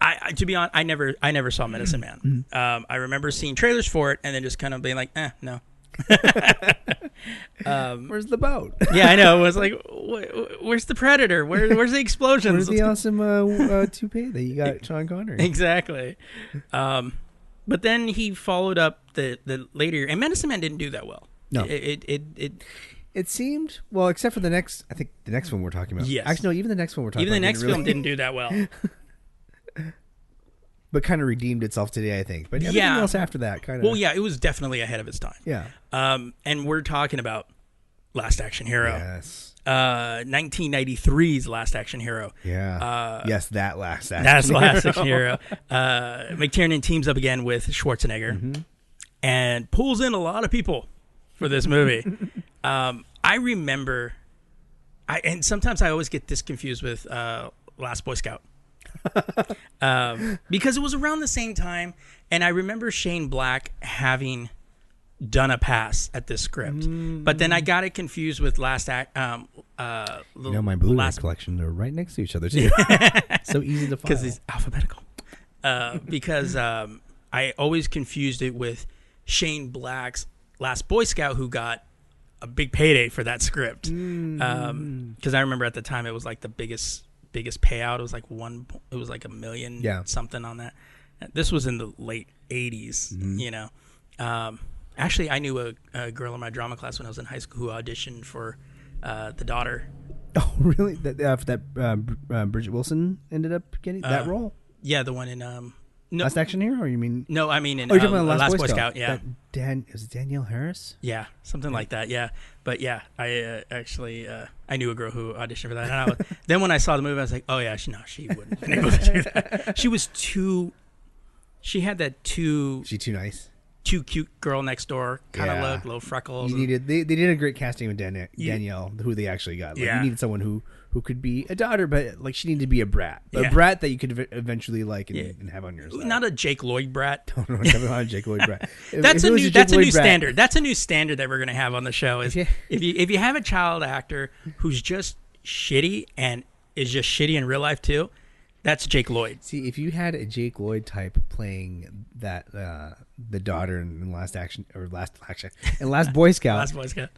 I to be honest, I never saw Medicine Man. I remember seeing trailers for it and then just kind of being like, no. Where's the boat? Yeah, I know. It was like, where's the Predator? Where's the explosions? Where's the awesome toupee that you got, Sean Connery? Exactly. But then he followed up the later, and Medicine Man didn't do that well. No, it seemed, well, except for the next one we're talking about. Yes. Actually, no, even the next one we're talking about. Even the next film didn't do that well. But kind of redeemed itself today, I think. But everything else after that kind of... Well, yeah, it was definitely ahead of its time. Yeah. And we're talking about Last Action Hero. Yes. 1993's Last Action Hero. Yeah. That's Last Action Hero. McTiernan teams up again with Schwarzenegger and pulls in a lot of people for this movie. I remember... and sometimes I always get this confused with Last Boy Scout. Because it was around the same time, and I remember Shane Black having done a pass at this script. Mm-hmm. But then I got it confused with Last Act. You know, my Blu-ray collection are right next to each other too. So easy to find because it's alphabetical. Because I always confused it with Shane Black's Last Boy Scout, who got a big payday for that script. Because I remember at the time it was like the biggest payout. It was like a million something on that. This was in the late 80s, you know. Actually, I knew a girl in my drama class when I was in high school who auditioned for the daughter. Oh, really? That Bridget Wilson ended up getting that role? Yeah, the one in... Last Action Hero, or you mean... No, I mean in Last Boy Scout, yeah. Is it Danielle Harris? Yeah, something like that, yeah. But yeah, I actually I knew a girl who auditioned for that. And then when I saw the movie, I was like, oh yeah, she wouldn't have been able to do that. She was too... She had that too... She too nice? Too cute girl next door kind of look, little freckles. They did a great casting with Danielle, who they actually got. Like, you needed someone who could be a daughter, but like she needed to be a brat. A brat that you could eventually like and have on your side. Not a Jake Lloyd brat. Not a Jake Lloyd brat. That's a new standard. That's a new standard that we're going to have on the show. Is if you have a child actor who's just shitty and is just shitty in real life too, that's Jake Lloyd. See, if you had a Jake Lloyd type playing that the daughter in Last Boy Scout,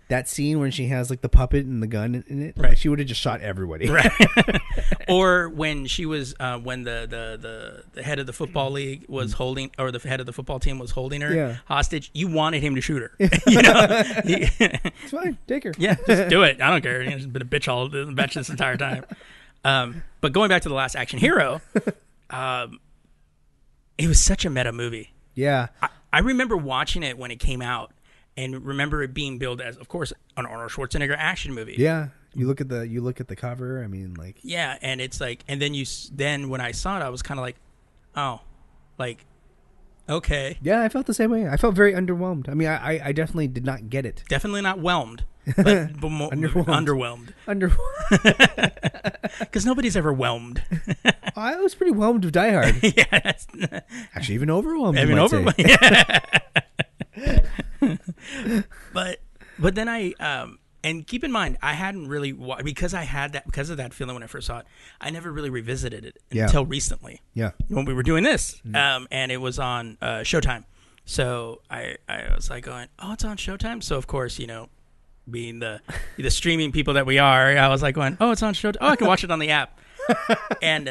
that scene when she has like the puppet and the gun in it, right? Like, she would have just shot everybody, right? Or when she was when the head of the football league was holding, or the head of the football team was holding her hostage, you wanted him to shoot her. You know, it's fine, take her. Yeah, just do it. I don't care. He's been a bitch all the bitch this entire time. But going back to the Last Action Hero, it was such a meta movie. Yeah. I remember watching it when it came out and remember it being billed as, of course, an Arnold Schwarzenegger action movie. Yeah. You look at the cover. I mean, like. Yeah. And it's like, and then when I saw it, I was kind of like, oh, like, okay. Yeah. I felt the same way. I felt very underwhelmed. I mean, I definitely did not get it. Definitely not whelmed. But underwhelmed. Because nobody's ever whelmed. I was pretty whelmed with Die Hard. Actually, even overwhelmed. But then I and keep in mind, I hadn't really because of that feeling when I first saw it. I never really revisited it until recently. Yeah, when we were doing this, and it was on Showtime. So I was like going, oh, it's on Showtime. So of course, you know, being the streaming people that we are, I was like going, oh, it's on Showtime. Oh, I can watch it on the app. And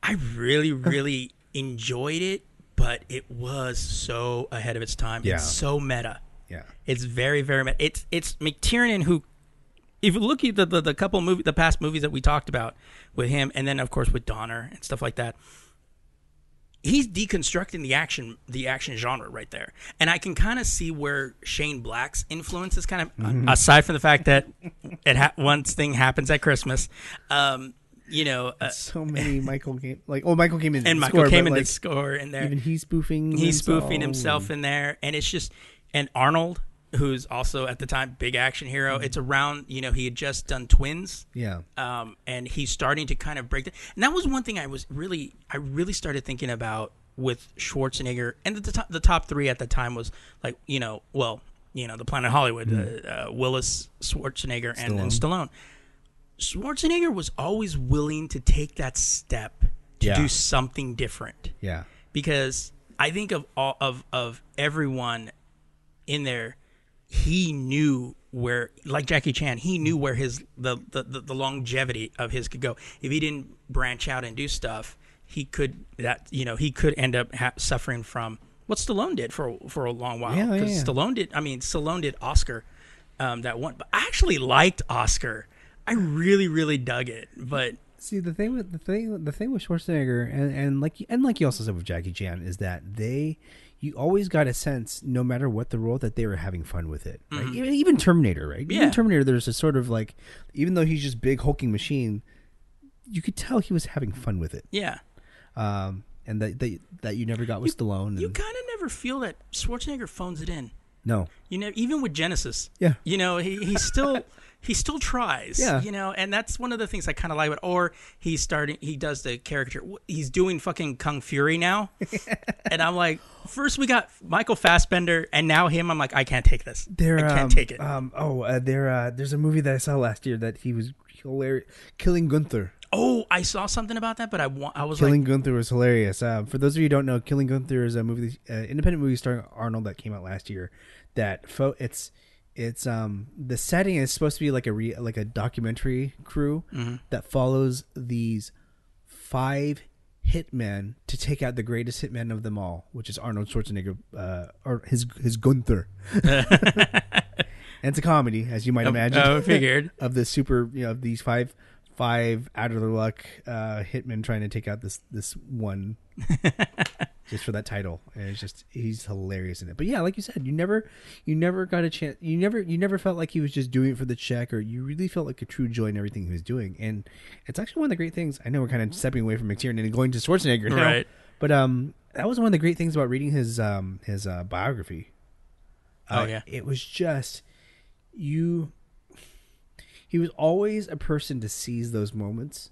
I really, really enjoyed it, but it was so ahead of its time. Yeah. It's so meta. Yeah. It's very, very meta. It's McTiernan who, if you look at the couple movie, the past movies that we talked about with him, and then of course with Donner and stuff like that, he's deconstructing the action genre right there. And I can kind of see where Shane Black's influence is kind of, aside from the fact that one thing happens at Christmas, you know, so many Michael came in and Michael score, came in like, the score in there. Even he's spoofing himself in there, and it's just, and Arnold, who's also at the time big action hero. It's around, you know, he had just done Twins, and he's starting to kind of break that. And that was one thing I really started thinking about with Schwarzenegger, and the top three at the time was like, you know, the Planet Hollywood, Willis, Schwarzenegger, and Stallone. Schwarzenegger was always willing to take that step to do something different. Yeah, because I think of everyone in there, he knew where, like Jackie Chan, he knew where the longevity of his could go. If he didn't branch out and do stuff, he could end up suffering from what Stallone did for a long while. Stallone did Oscar, that one. But I actually liked Oscar. I really, really dug it. But see, the thing with Schwarzenegger and like you also said with Jackie Chan is that you always got a sense, no matter what the role, that they were having fun with it. Like, even Terminator, right? Yeah. Even Terminator, there's a sort of like, even though he's just big hulking machine, you could tell he was having fun with it. Yeah. And that you never got with Stallone. You kind of never feel that Schwarzenegger phones it in. No. You know, even with Genesis. Yeah. You know, he still tries. Yeah. You know, and that's one of the things I kind of like about. Or he does the character. He's doing fucking Kung Fury now, and I'm like, first we got Michael Fassbender, and now him. I'm like, I can't take this. I can't take it. There's a movie that I saw last year that he was hilarious, Killing Gunther. Oh, I saw something about that, but Killing Gunther was hilarious. For those of you who don't know, Killing Gunther is a movie, independent movie starring Arnold that came out last year. The setting is supposed to be like a documentary crew mm-hmm. that follows these 5 hitmen to take out the greatest hitman of them all, which is Arnold Schwarzenegger, or his Gunther. And it's a comedy, as you might imagine. I figured of the super, you know, of these five out of the luck hitmen trying to take out this one just for that title. And it's just, he's hilarious in it. But yeah, like you said, you never got a chance. You never felt like he was just doing it for the check, or you really felt like a true joy in everything he was doing. And it's actually one of the great things. I know we're kind of stepping away from McTiernan and going to Schwarzenegger now, right? But that was one of the great things about reading his biography. It was just he was always a person to seize those moments,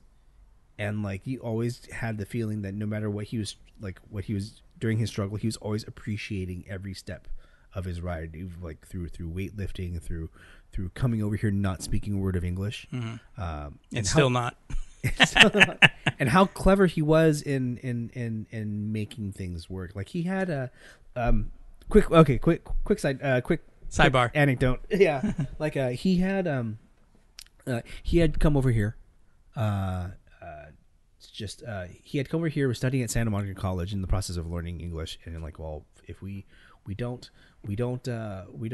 and like you always had the feeling that no matter what he was like, what he was during his struggle, he was always appreciating every step of his ride, like through weightlifting, through coming over here not speaking a word of English, mm-hmm. and still not, and how clever he was in making things work. Like he had a quick sidebar anecdote. Yeah, like he had come over here. He had come over here, was studying at Santa Monica College in the process of learning English, and like, well, if we don't, he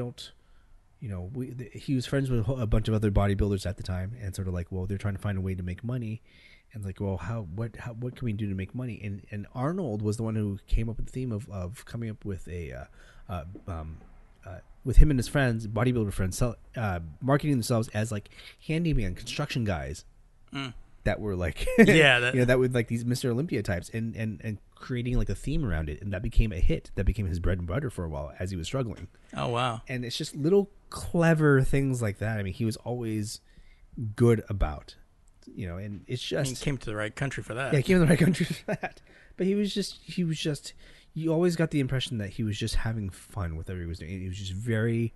was friends with a bunch of other bodybuilders at the time, and sort of like, well, they're trying to find a way to make money, and like, well, what can we do to make money? And Arnold was the one who came up with the theme of coming up with with him and his friends, bodybuilder friends, marketing themselves as like handyman construction guys that were like, that would like these Mr. Olympia types, and creating like a theme around it. And that became a hit. That became his bread and butter for a while as he was struggling. Oh, wow. And it's just little clever things like that. I mean, he was always good about, you know, and it's just, he came to the right country for that. Yeah, he came to the right country for that. But he was just, you always got the impression that he was just having fun with everything he was doing. He was just very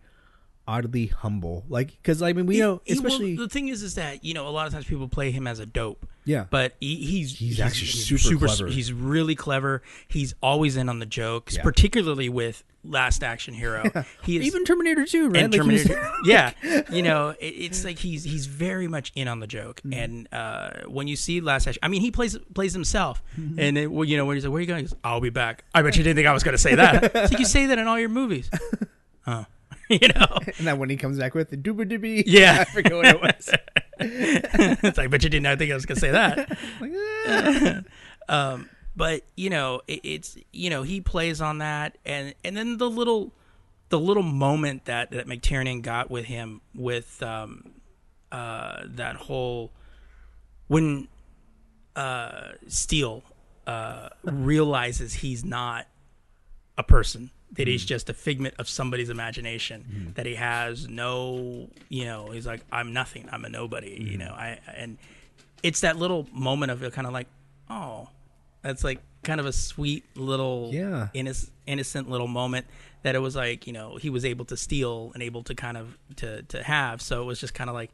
oddly humble. Like, because, I mean, the thing is that, you know, a lot of times people play him as a dope. Yeah. But he's actually super clever. He's really clever. He's always in on the jokes, particularly with Last Action Hero. Yeah. Even Terminator 2, right? And like Terminator 2. Yeah. You know, it's like he's very much in on the joke. Mm-hmm. And when you see Last Action, I mean, he plays himself. Mm-hmm. And then, well, you know, when he's like, where are you going? He goes, I'll be back. I bet you didn't think I was going to say that. It's like, you say that in all your movies. Oh. You know? And then when he comes back with the dooba dooby. Yeah. I forget what it was. It's like, but you didn't think I was going to say that. Like, ah. But, you know, it's, you know, he plays on that. And then the little moment that McTiernan got with him with that whole, when Steele realizes he's not a person, that he's just a figment of somebody's imagination, that he has no, you know, he's like, I'm nothing, I'm a nobody, you know, and it's that little moment of kind of like, oh, that's like kind of a sweet little innocent little moment that it was like, you know, he was able to steal and able to kind of to have. So it was just kind of like,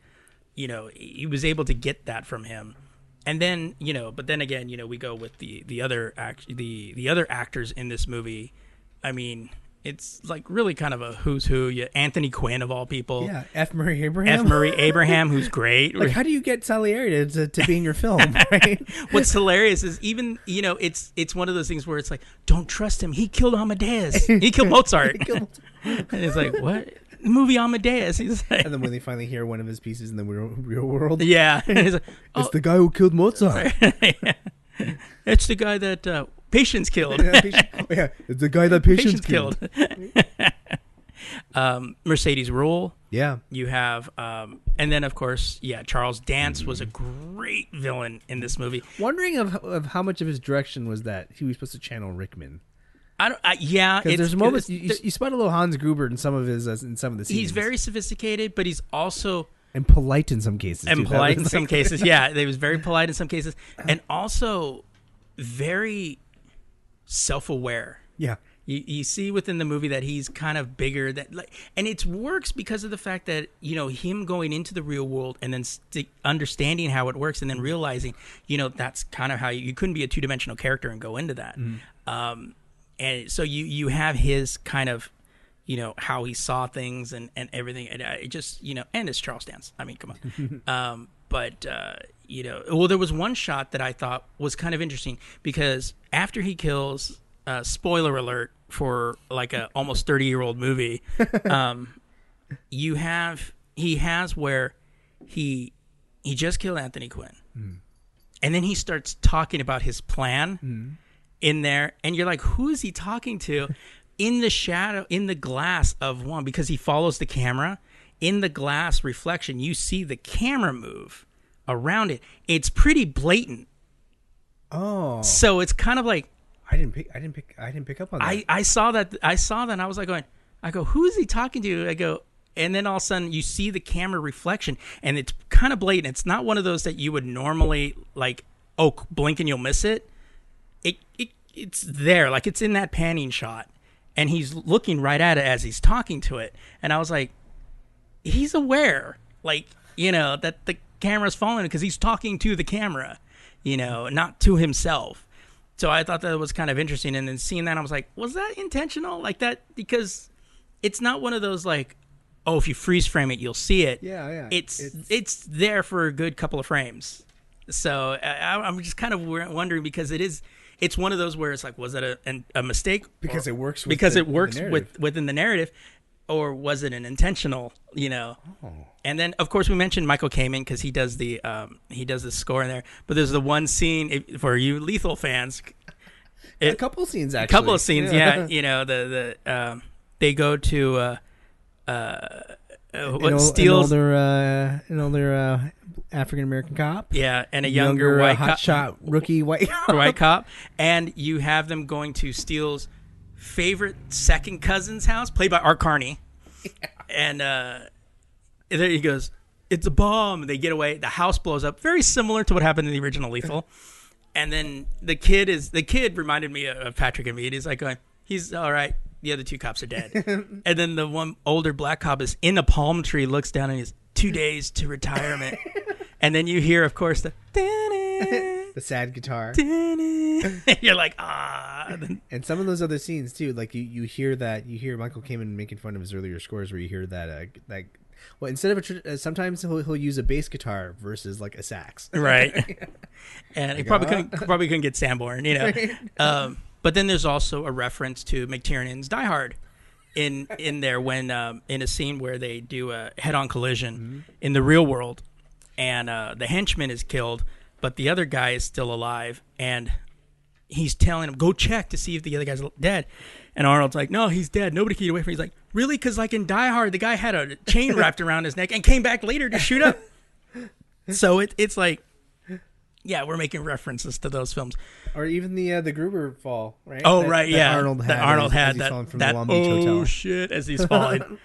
you know, he was able to get that from him. And then, you know, but then again, you know, we go with the other actors in this movie. I mean, it's like really kind of a who's who. Yeah, Anthony Quinn of all people. Yeah, F. Murray Abraham. F. Murray Abraham, who's great. Like, how do you get Salieri to be in your film? Right? What's hilarious is, even, you know, it's one of those things where it's like, don't trust him. He killed Amadeus. He killed Mozart. And it's like, what? Movie Amadeus. He's like, and then when they finally hear one of his pieces in the real world, yeah, he's like, oh, it's the guy who killed Mozart. Yeah. It's the guy that. Patience killed. Yeah, it's the guy that patience killed. Mercedes Rule. Yeah. You have, and then of course, yeah, Charles Dance was a great villain in this movie. Wondering of how much of his direction was that he was supposed to channel Rickman. Yeah, because there's moments you spot a little Hans Gruber in some of his in some of the scenes. He's very sophisticated, but he's also and polite in some cases. And polite in some cases, yeah. He was very polite in some cases, and also very self-aware. Yeah, you see within the movie that he's kind of bigger that, like, and it works because of the fact that him going into the real world and then understanding how it works and then realizing that's kind of how you couldn't be a two-dimensional character and go into that. And so you have his kind of, how he saw things and everything. And it just, and it's Charles Dance. I mean, come on. Well, there was one shot that I thought was kind of interesting because after he kills, spoiler alert for like a almost 30-year-old movie, he has where he just killed Anthony Quinn. And then he starts talking about his plan. In there, and you're like, who is he talking to? In the shadow, in the glass of one, because he follows the camera. In the glass reflection, you see the camera move around it. It's pretty blatant. Oh, so it's kind of like I didn't pick up on that. I saw that. And I was like going, who is he talking to? And then all of a sudden, you see the camera reflection, and it's kind of blatant. It's not one of those that you would normally like. Oh, blink and you'll miss it. It's there, like it's in that panning shot, and he's looking right at it as he's talking to it. And I was like, he's aware, like that the camera's following because he's talking to the camera, not to himself. So I thought that was kind of interesting. And then seeing that, I was like, was that intentional? Like that, because it's not one of those like, oh, if you freeze frame it, you'll see it. Yeah. It's there for a good couple of frames. So I'm just kind of wondering because it is. It's one of those where it's like, was that a mistake? Because it works. Within the narrative, or was it an intentional? And then of course we mentioned Michael Kamen because he does the score in there. But there's the one scene for you Lethal fans. A couple scenes actually. A couple of scenes, yeah. They go to an older African American cop, yeah, and a younger white cop, hotshot rookie white cop, and you have them going to Steele's favorite second cousin's house, played by Art Carney, and there he goes. It's a bomb. They get away. The house blows up. Very similar to what happened in the original Lethal. And then the kid reminded me of Patrick Amede. He's like going, he's all right. The other two cops are dead. And then the one older black cop is in a palm tree, looks down, and he's 2 days to retirement. And then you hear, of course, the sad guitar. You're like, ah. And some of those other scenes, too, like you hear Michael Kamen making fun of his earlier scores where you hear that, well, instead of sometimes he'll use a bass guitar versus like a sax. Right. And he probably couldn't get Sanborn, But then there's also a reference to McTiernan's Die Hard in there when in a scene where they do a head-on collision in the real world, and the henchman is killed, but the other guy is still alive, and he's telling him, go check to see if the other guy's dead. And Arnold's like, no, he's dead. Nobody can get away from him. He's like, really? Because like in Die Hard, the guy had a chain wrapped around his neck and came back later to shoot up. So it's like... Yeah, we're making references to those films, or even the Gruber fall, right? Oh, right, yeah. Arnold had that. Oh shit, as he's falling,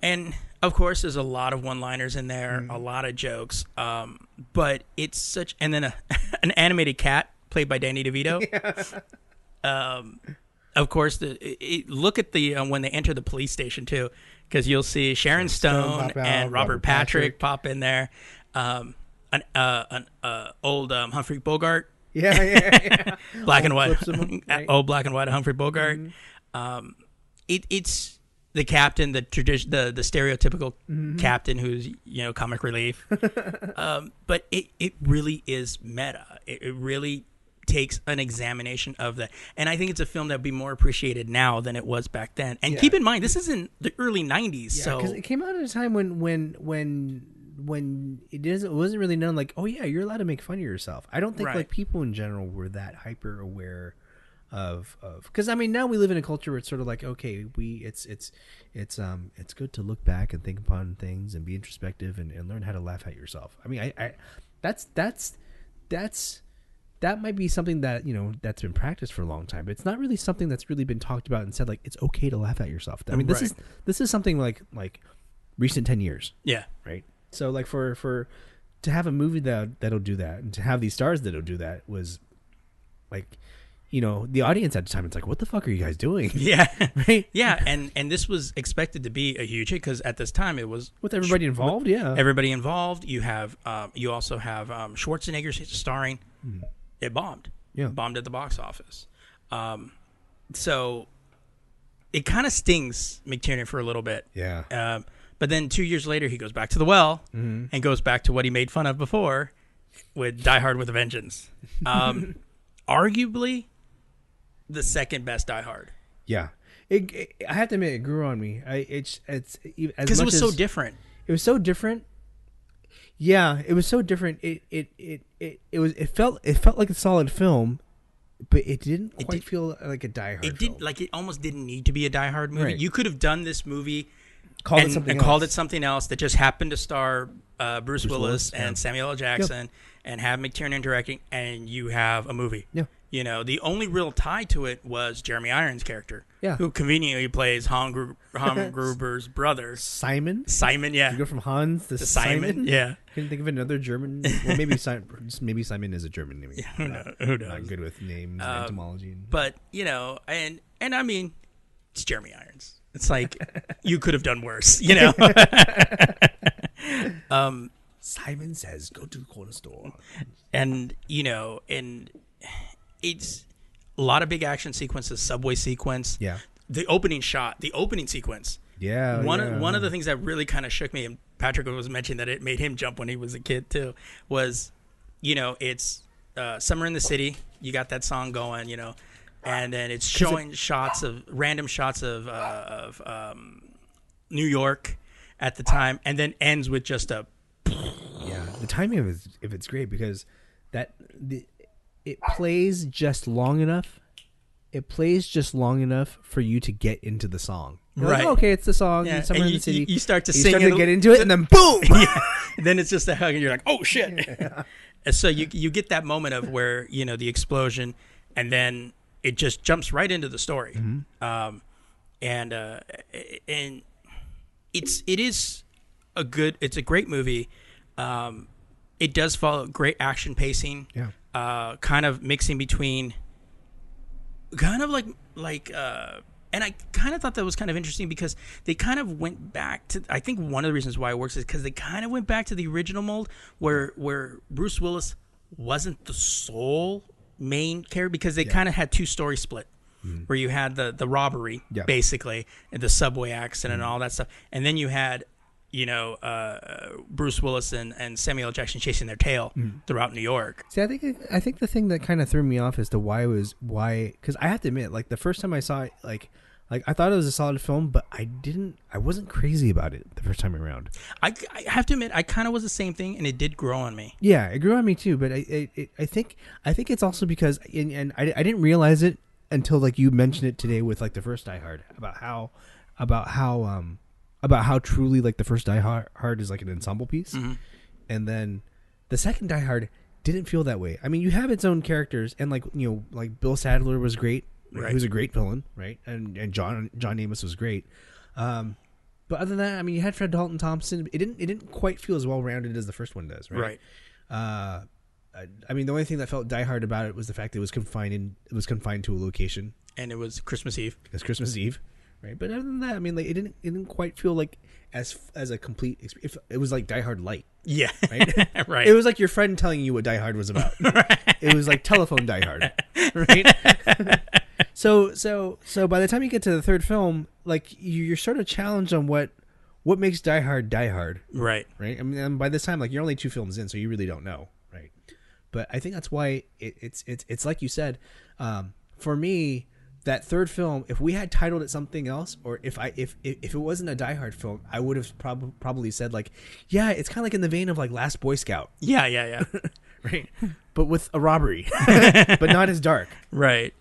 And of course, there's a lot of one-liners in there, a lot of jokes. But it's such, and then an animated cat played by Danny DeVito. Yeah. Of course, look at the when they enter the police station too, because you'll see Sharon Stone and Robert Patrick pop in there. An old Humphrey Bogart. Yeah. Black and white. Right? Old black and white Humphrey Bogart. It's the captain, the stereotypical captain who's comic relief. But it really is meta. It really takes an examination of that, and I think it's a film that would be more appreciated now than it was back then. And keep in mind, this is in the early '90s, so because it came out at a time when it wasn't really known, like, oh yeah, you're allowed to make fun of yourself. I don't think like people in general were that hyper aware of because I mean now we live in a culture where it's sort of like, okay, it's good to look back and think upon things and be introspective and learn how to laugh at yourself. I mean, I that's that might be something that, you know, that's been practiced for a long time, but it's not really something that's really been talked about and said, like, it's okay to laugh at yourself. I mean, this is something like recent 10 years. Yeah. Right. So like for to have a movie that'll do that, and to have these stars that'll do that, was like, you know, the audience at the time, it's like, what the fuck are you guys doing? Yeah. Right? Yeah. And this was expected to be a huge hit because at this time it was... With everybody involved, yeah. Everybody involved. You have, you also have Schwarzenegger starring. Mm. It bombed. Yeah. Bombed at the box office. So it kind of stings McTiernan for a little bit. Yeah. But then 2 years later, he goes back to the well and goes back to what he made fun of before with Die Hard with a Vengeance. Arguably... the second best Die Hard. Yeah, I have to admit, it grew on me. It's because it was so different. It was so different. Yeah, it was so different. It felt like a solid film, but it didn't quite feel like a Die Hard. It did, like, it almost didn't need to be a Die Hard movie. Right. You could have done this movie called it something else that just happened to star Bruce Willis and Samuel L. Jackson, and have McTiernan directing, and you have a movie. Yeah. You know, the only real tie to it was Jeremy Irons' character, who conveniently plays Hans Gruber's brother, Simon. Simon, yeah. You go from Hans to Simon. Yeah. Couldn't think of another German. Well, maybe Simon. Maybe Simon is a German name. Yeah, who knows? Not good with names, and etymology. But you know, and I mean, it's Jeremy Irons. It's like you could have done worse. You know. Simon says, "Go to the corner store," and you know, and. It's a lot of big action sequences, subway sequence. Yeah. The opening shot, the opening sequence. Yeah. One of the things that really kind of shook me, and Patrick was mentioning that it made him jump when he was a kid too, was, you know, it's Summer in the City. You got that song going, you know, and then it's showing random shots of New York at the time, and then ends with just a... Yeah. The timing of it, if it's great, because that... It plays just long enough. It plays just long enough for you to get into the song. You're right. Like, oh, okay, it's the song. Yeah. Summer in the City. You start to sing. You start to get into it, and then boom. Yeah. Then it's just a hug, and you're like, oh shit. Yeah. So you get that moment of where, you know, the explosion, and then it just jumps right into the story. Mm-hmm. And it's a great movie. It does follow great action pacing. Yeah. Kind of mixing between kind of like and I kind of thought that was kind of interesting because they kind of went back to, I think one of the reasons why it works is because they kind of went back to the original mold where Bruce Willis wasn't the sole main character, because they kind of had two story split, where you had the robbery basically, and the subway accident and all that stuff, and then you had, you know, Bruce Willis and Samuel L. Jackson chasing their tail throughout New York. See, I think the thing that kind of threw me off as to why, because I have to admit, like, the first time I saw it, like I thought it was a solid film, but I wasn't crazy about it the first time around. I have to admit, I kind of was the same thing, and it did grow on me. Yeah, it grew on me too, but I think it's also because, and I didn't realize it until, like, you mentioned it today with, like, the first Die Hard, about how truly, like, the first Die Hard is like an ensemble piece. Mm-hmm. And then the second Die Hard didn't feel that way. I mean, you have its own characters, and, like, you know, like, Bill Sadler was great. Right. He was a great villain. Right. And John Amos was great. But other than that, I mean, you had Fred Dalton Thompson. It didn't quite feel as well-rounded as the first one does. Right. Right. I mean, the only thing that felt Die Hard about it was the fact that it was confined to a location. And it was Christmas Eve. It's Christmas Eve. Right, but other than that, I mean, like, it didn't quite feel like as a complete experience. It was like Die Hard light. Yeah, right. Right. It was like your friend telling you what Die Hard was about. Right. It was like telephone Die Hard, right? So by the time you get to the third film, like, you're sort of challenged on what makes Die Hard Die Hard. Right. Right. I mean, and by this time, like, you're only two films in, so you really don't know, right? But I think that's why it's like you said, for me. That third film, if we had titled it something else, or if it wasn't a Die Hard film, I would have probably said, like, yeah, it's kind of like in the vein of, like, Last Boy Scout. Yeah. Right. But with a robbery, but not as dark. Right.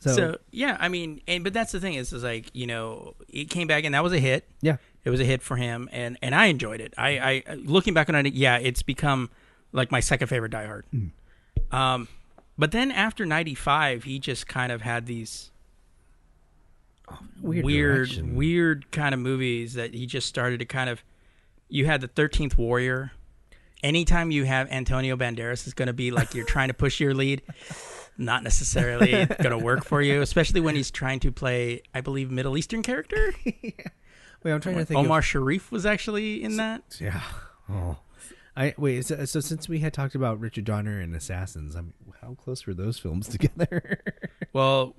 So yeah, I mean, but that's the thing is like, you know, it came back and that was a hit. Yeah. It was a hit for him. And I enjoyed it. I looking back on it, yeah, it's become, like, my second favorite Die Hard. But then after 95, he just kind of had these weird kind of movies that he just started to kind of... You had The 13th Warrior. Anytime you have Antonio Banderas, it's going to be like you're trying to push your lead. Not necessarily going to work for you, especially when he's trying to play, I believe, Middle Eastern character. Yeah. Wait, I'm trying to think. Omar Sharif was actually in that. Yeah. Oh. So since we had talked about Richard Donner and Assassins, I mean, how close were those films together? well,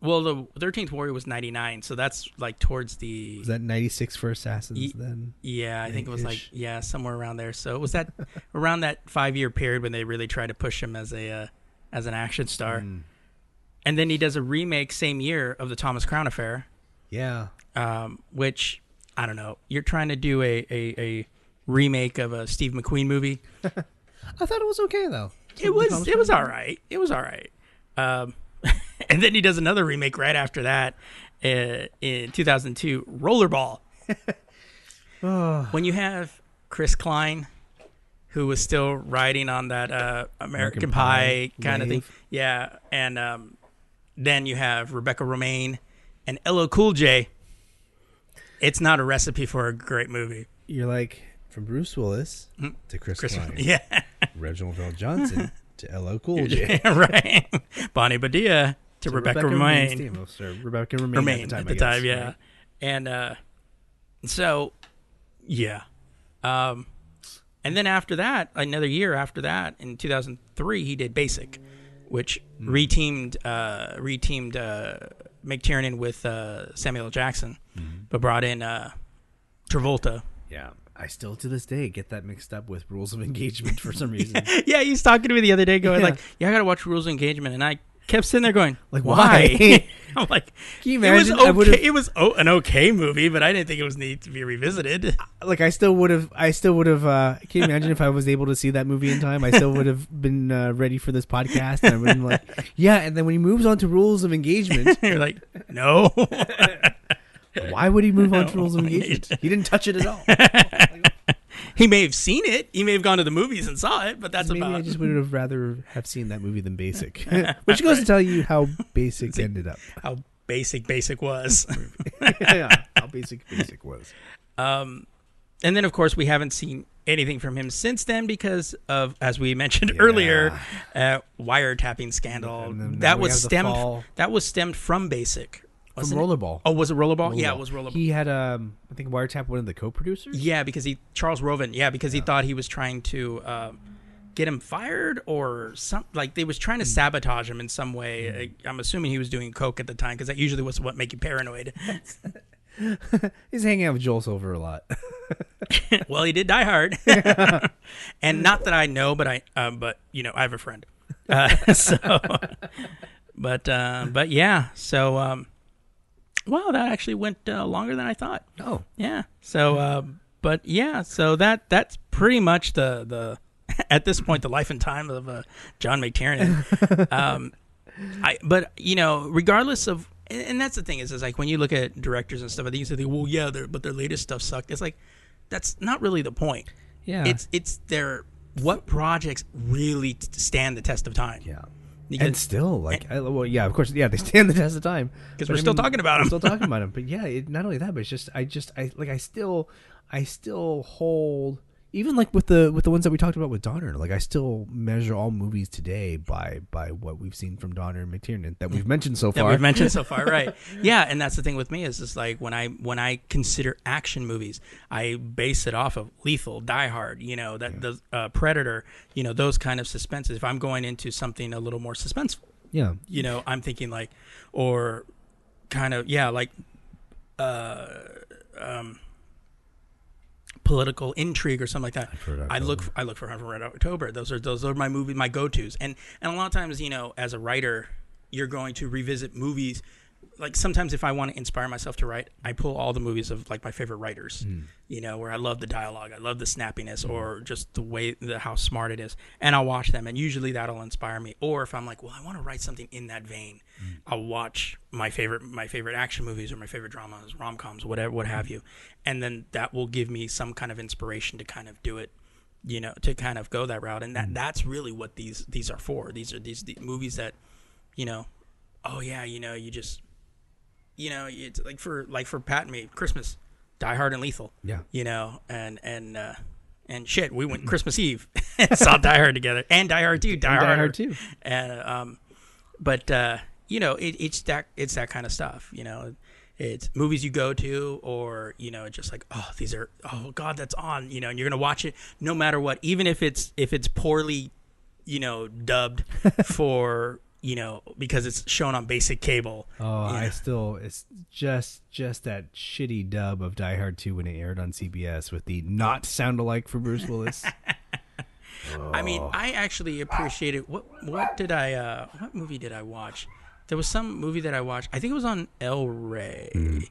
the 13th Warrior was 99, so that's like towards the... Was that 96 for Assassins then? Yeah, I think it was like, yeah, somewhere around there. So it was that around that 5-year period when they really tried to push him as a as an action star. Mm. And then he does a remake same year of the Thomas Crown Affair. Yeah. Which, I don't know, you're trying to do a remake of a Steve McQueen movie. I thought it was okay though. It was all right. It was all right. And then he does another remake right after that in 2002, Rollerball. Oh. When you have Chris Klein, who was still riding on that American Pie kind of thing, yeah, and then you have Rebecca Romijn and LL Cool J. It's not a recipe for a great movie. You're like, from Bruce Willis to Chris Klein, yeah, Reginald Bell Johnson to LL Cool J, right? Bonnie Bedelia to Rebecca Romijn. Rebecca Romijn at the time, yeah. Right. And so, yeah. And then after that, another year after that, in 2003, he did Basic, which reteamed McTiernan with Samuel L. Jackson, but brought in Travolta. Yeah. I still to this day get that mixed up with Rules of Engagement for some reason. Yeah, he was talking to me the other day going like, yeah, I got to watch Rules of Engagement. And I kept sitting there going, like, why? I'm like, can you imagine? It was an okay movie, but I didn't think it was need to be revisited. Like, I still would have, can you imagine if I was able to see that movie in time? I still would have been ready for this podcast. And I would have been like, yeah. And then when he moves on to Rules of Engagement, you're like, no. Why would he move on to Rules of Engagement? He didn't touch it at all. He may have seen it. He may have gone to the movies and saw it, but that's maybe about... Maybe I just would have rather have seen that movie than Basic. Which goes to tell you how Basic ended up. How Basic was. Yeah, how Basic was. And then, of course, we haven't seen anything from him since then because of, as we mentioned earlier, wiretapping scandal. That was stemmed from Basic. From Rollerball. Oh, was it Rollerball? Yeah, it was Rollerball. He had, I think, wiretapped one of the co-producers? Yeah, because he thought he was trying to get him fired or something. Like, they was trying to sabotage him in some way. I'm assuming he was doing coke at the time, because that usually was what make you paranoid. He's hanging out with Joel Silver a lot. Well, he did Die Hard. And not that I know, but, I have a friend. But yeah, so... Wow, that actually went longer than I thought. Oh. Yeah. So, but yeah, so that's pretty much at this point, the life and time of John McTiernan. Regardless of, and that's the thing is like when you look at directors and stuff, I think you say, well, yeah, but their latest stuff sucked. It's like, that's not really the point. Yeah. It's their, what projects really stand the test of time. Yeah. Because, and still, of course, yeah, they stand the test of time because we're still talking about them. Still talking about them, but yeah, not only that, but it's just I still hold even like with the ones that we talked about with Donner. Like I still measure all movies today by what we've seen from Donner and McTiernan that we've mentioned so far. Right? Yeah, and that's the thing with me is just like when I consider action movies, I base it off of Lethal, Die Hard, the Predator, those kind of suspenses. If I'm going into something a little more suspenseful, yeah, I'm thinking like or kind of yeah like political intrigue or something like that. I look for Hunt for Red October. Those are my movies, my go-tos. And a lot of times, as a writer, you're going to revisit movies. Like sometimes, if I want to inspire myself to write, I pull all the movies of like my favorite writers. Where I love the dialogue, I love the snappiness, or just the way how smart it is. And I'll watch them, and usually that'll inspire me. Or if I'm like, well, I want to write something in that vein, I'll watch my favorite action movies or my favorite dramas, rom-coms, whatever, what have you, and then that will give me some kind of inspiration to kind of do it you know, to kind of go that route. And that's really what these are for. These are movies that, you know, oh yeah, you know, you just, you know, it's like for Pat and me, Christmas, Die Hard and Lethal. Yeah. You know, and shit, we went Christmas Eve and saw Die Hard together, and Die Hard 2. And but you know, it's that kind of stuff, you know. It's movies you go to, or, you know, just like, oh, these are, oh God, that's on, you know, and you're going to watch it no matter what, even if it's poorly, you know, dubbed for, you know, because it's shown on basic cable. Oh, yeah. It's just that shitty dub of Die Hard 2 when it aired on CBS with the not sound alike for Bruce Willis. Oh. I mean, I actually appreciated, what movie did I watch? There was some movie that I watched. I think it was on El Rey,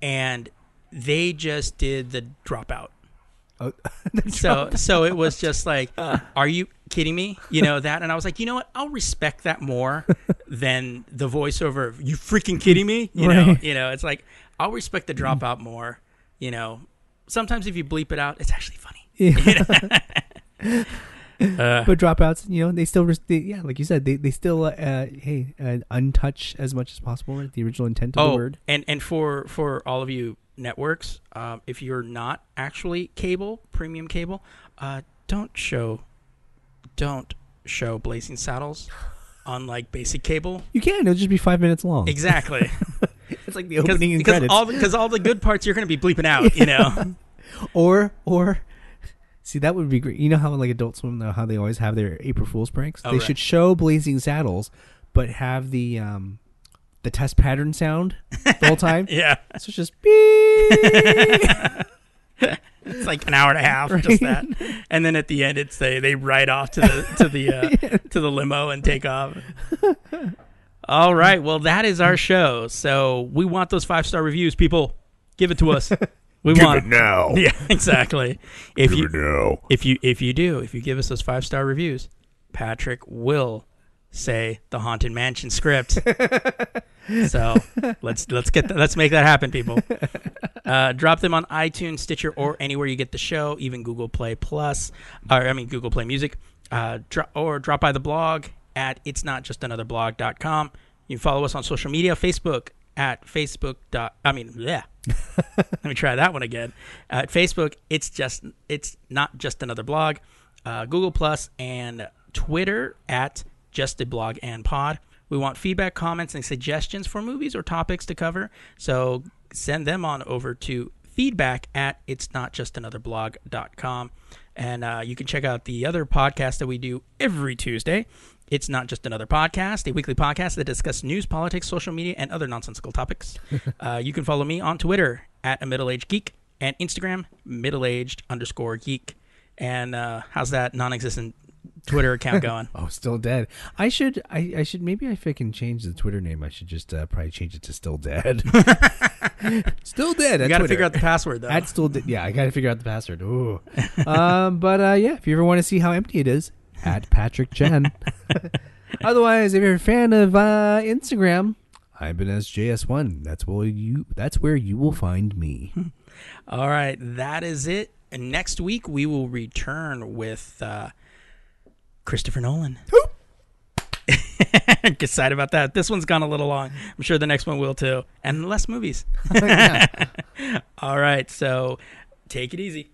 and they just did The Dropout. Oh, so it was just like, are you kidding me? You know that, and I was like, you know what? I'll respect that more than the voiceover of, you freaking kidding me? You right. know, it's like, I'll respect The Dropout more. You know, sometimes if you bleep it out, it's actually funny. Yeah. You know? But Dropouts, you know, they still, like you said, they still, untouch as much as possible, right? The original intent of the word. And for all of you networks, if you're not actually cable, premium cable, don't show Blazing Saddles on like basic cable. You can. It'll just be 5 minutes long. Exactly. It's like the opening and credits. Because all the good parts you're going to be bleeping out, you know. Or. See, that would be great. You know how like Adult Swim, how they always have their April Fool's pranks? They should show Blazing Saddles, but have the test pattern sound the whole time. Yeah. So it's just beep. It's like an hour and a half, right? Just that. And then at the end, it's they ride off to the limo and take off. All right. Well, that is our show. So we want those 5-star reviews, people. Give it to us. We give want it now. Yeah, exactly. If you give us those 5-star reviews, Patrick will say the Haunted Mansion script. So let's make that happen, people. Drop them on iTunes, Stitcher, or anywhere you get the show, even Google Play Music. Drop by the blog at itsnotjustanotherblog.com. You can follow us on social media, Facebook at Facebook. Let me try that one again. At Facebook, it's not just another blog. Google Plus and Twitter at Just a Blog and Pod. We want feedback, comments, and suggestions for movies or topics to cover. So send them on over to feedback at itsnotjustanotherblog.com. And you can check out the other podcast that we do every Tuesday. It's Not Just Another Podcast, a weekly podcast that discusses news, politics, social media, and other nonsensical topics. You can follow me on Twitter at @middleagedgeek and Instagram, middleaged_geek. And how's that non-existent Twitter account going? Oh, still dead. I should maybe if I can change the Twitter name, I should just probably change it to Still Dead. Still dead. You got to figure out the password though. That's still dead. Yeah, I got to figure out the password. Ooh. Yeah, if you ever want to see how empty it is, at Patrick Chen. Otherwise, if you're a fan of Instagram, I've been as JS1. That's where you will find me. All right, that is it. And next week we will return with Christopher Nolan. Excited about that. This one's gone a little long. I'm sure the next one will too, and less movies. Yeah. All right, so take it easy.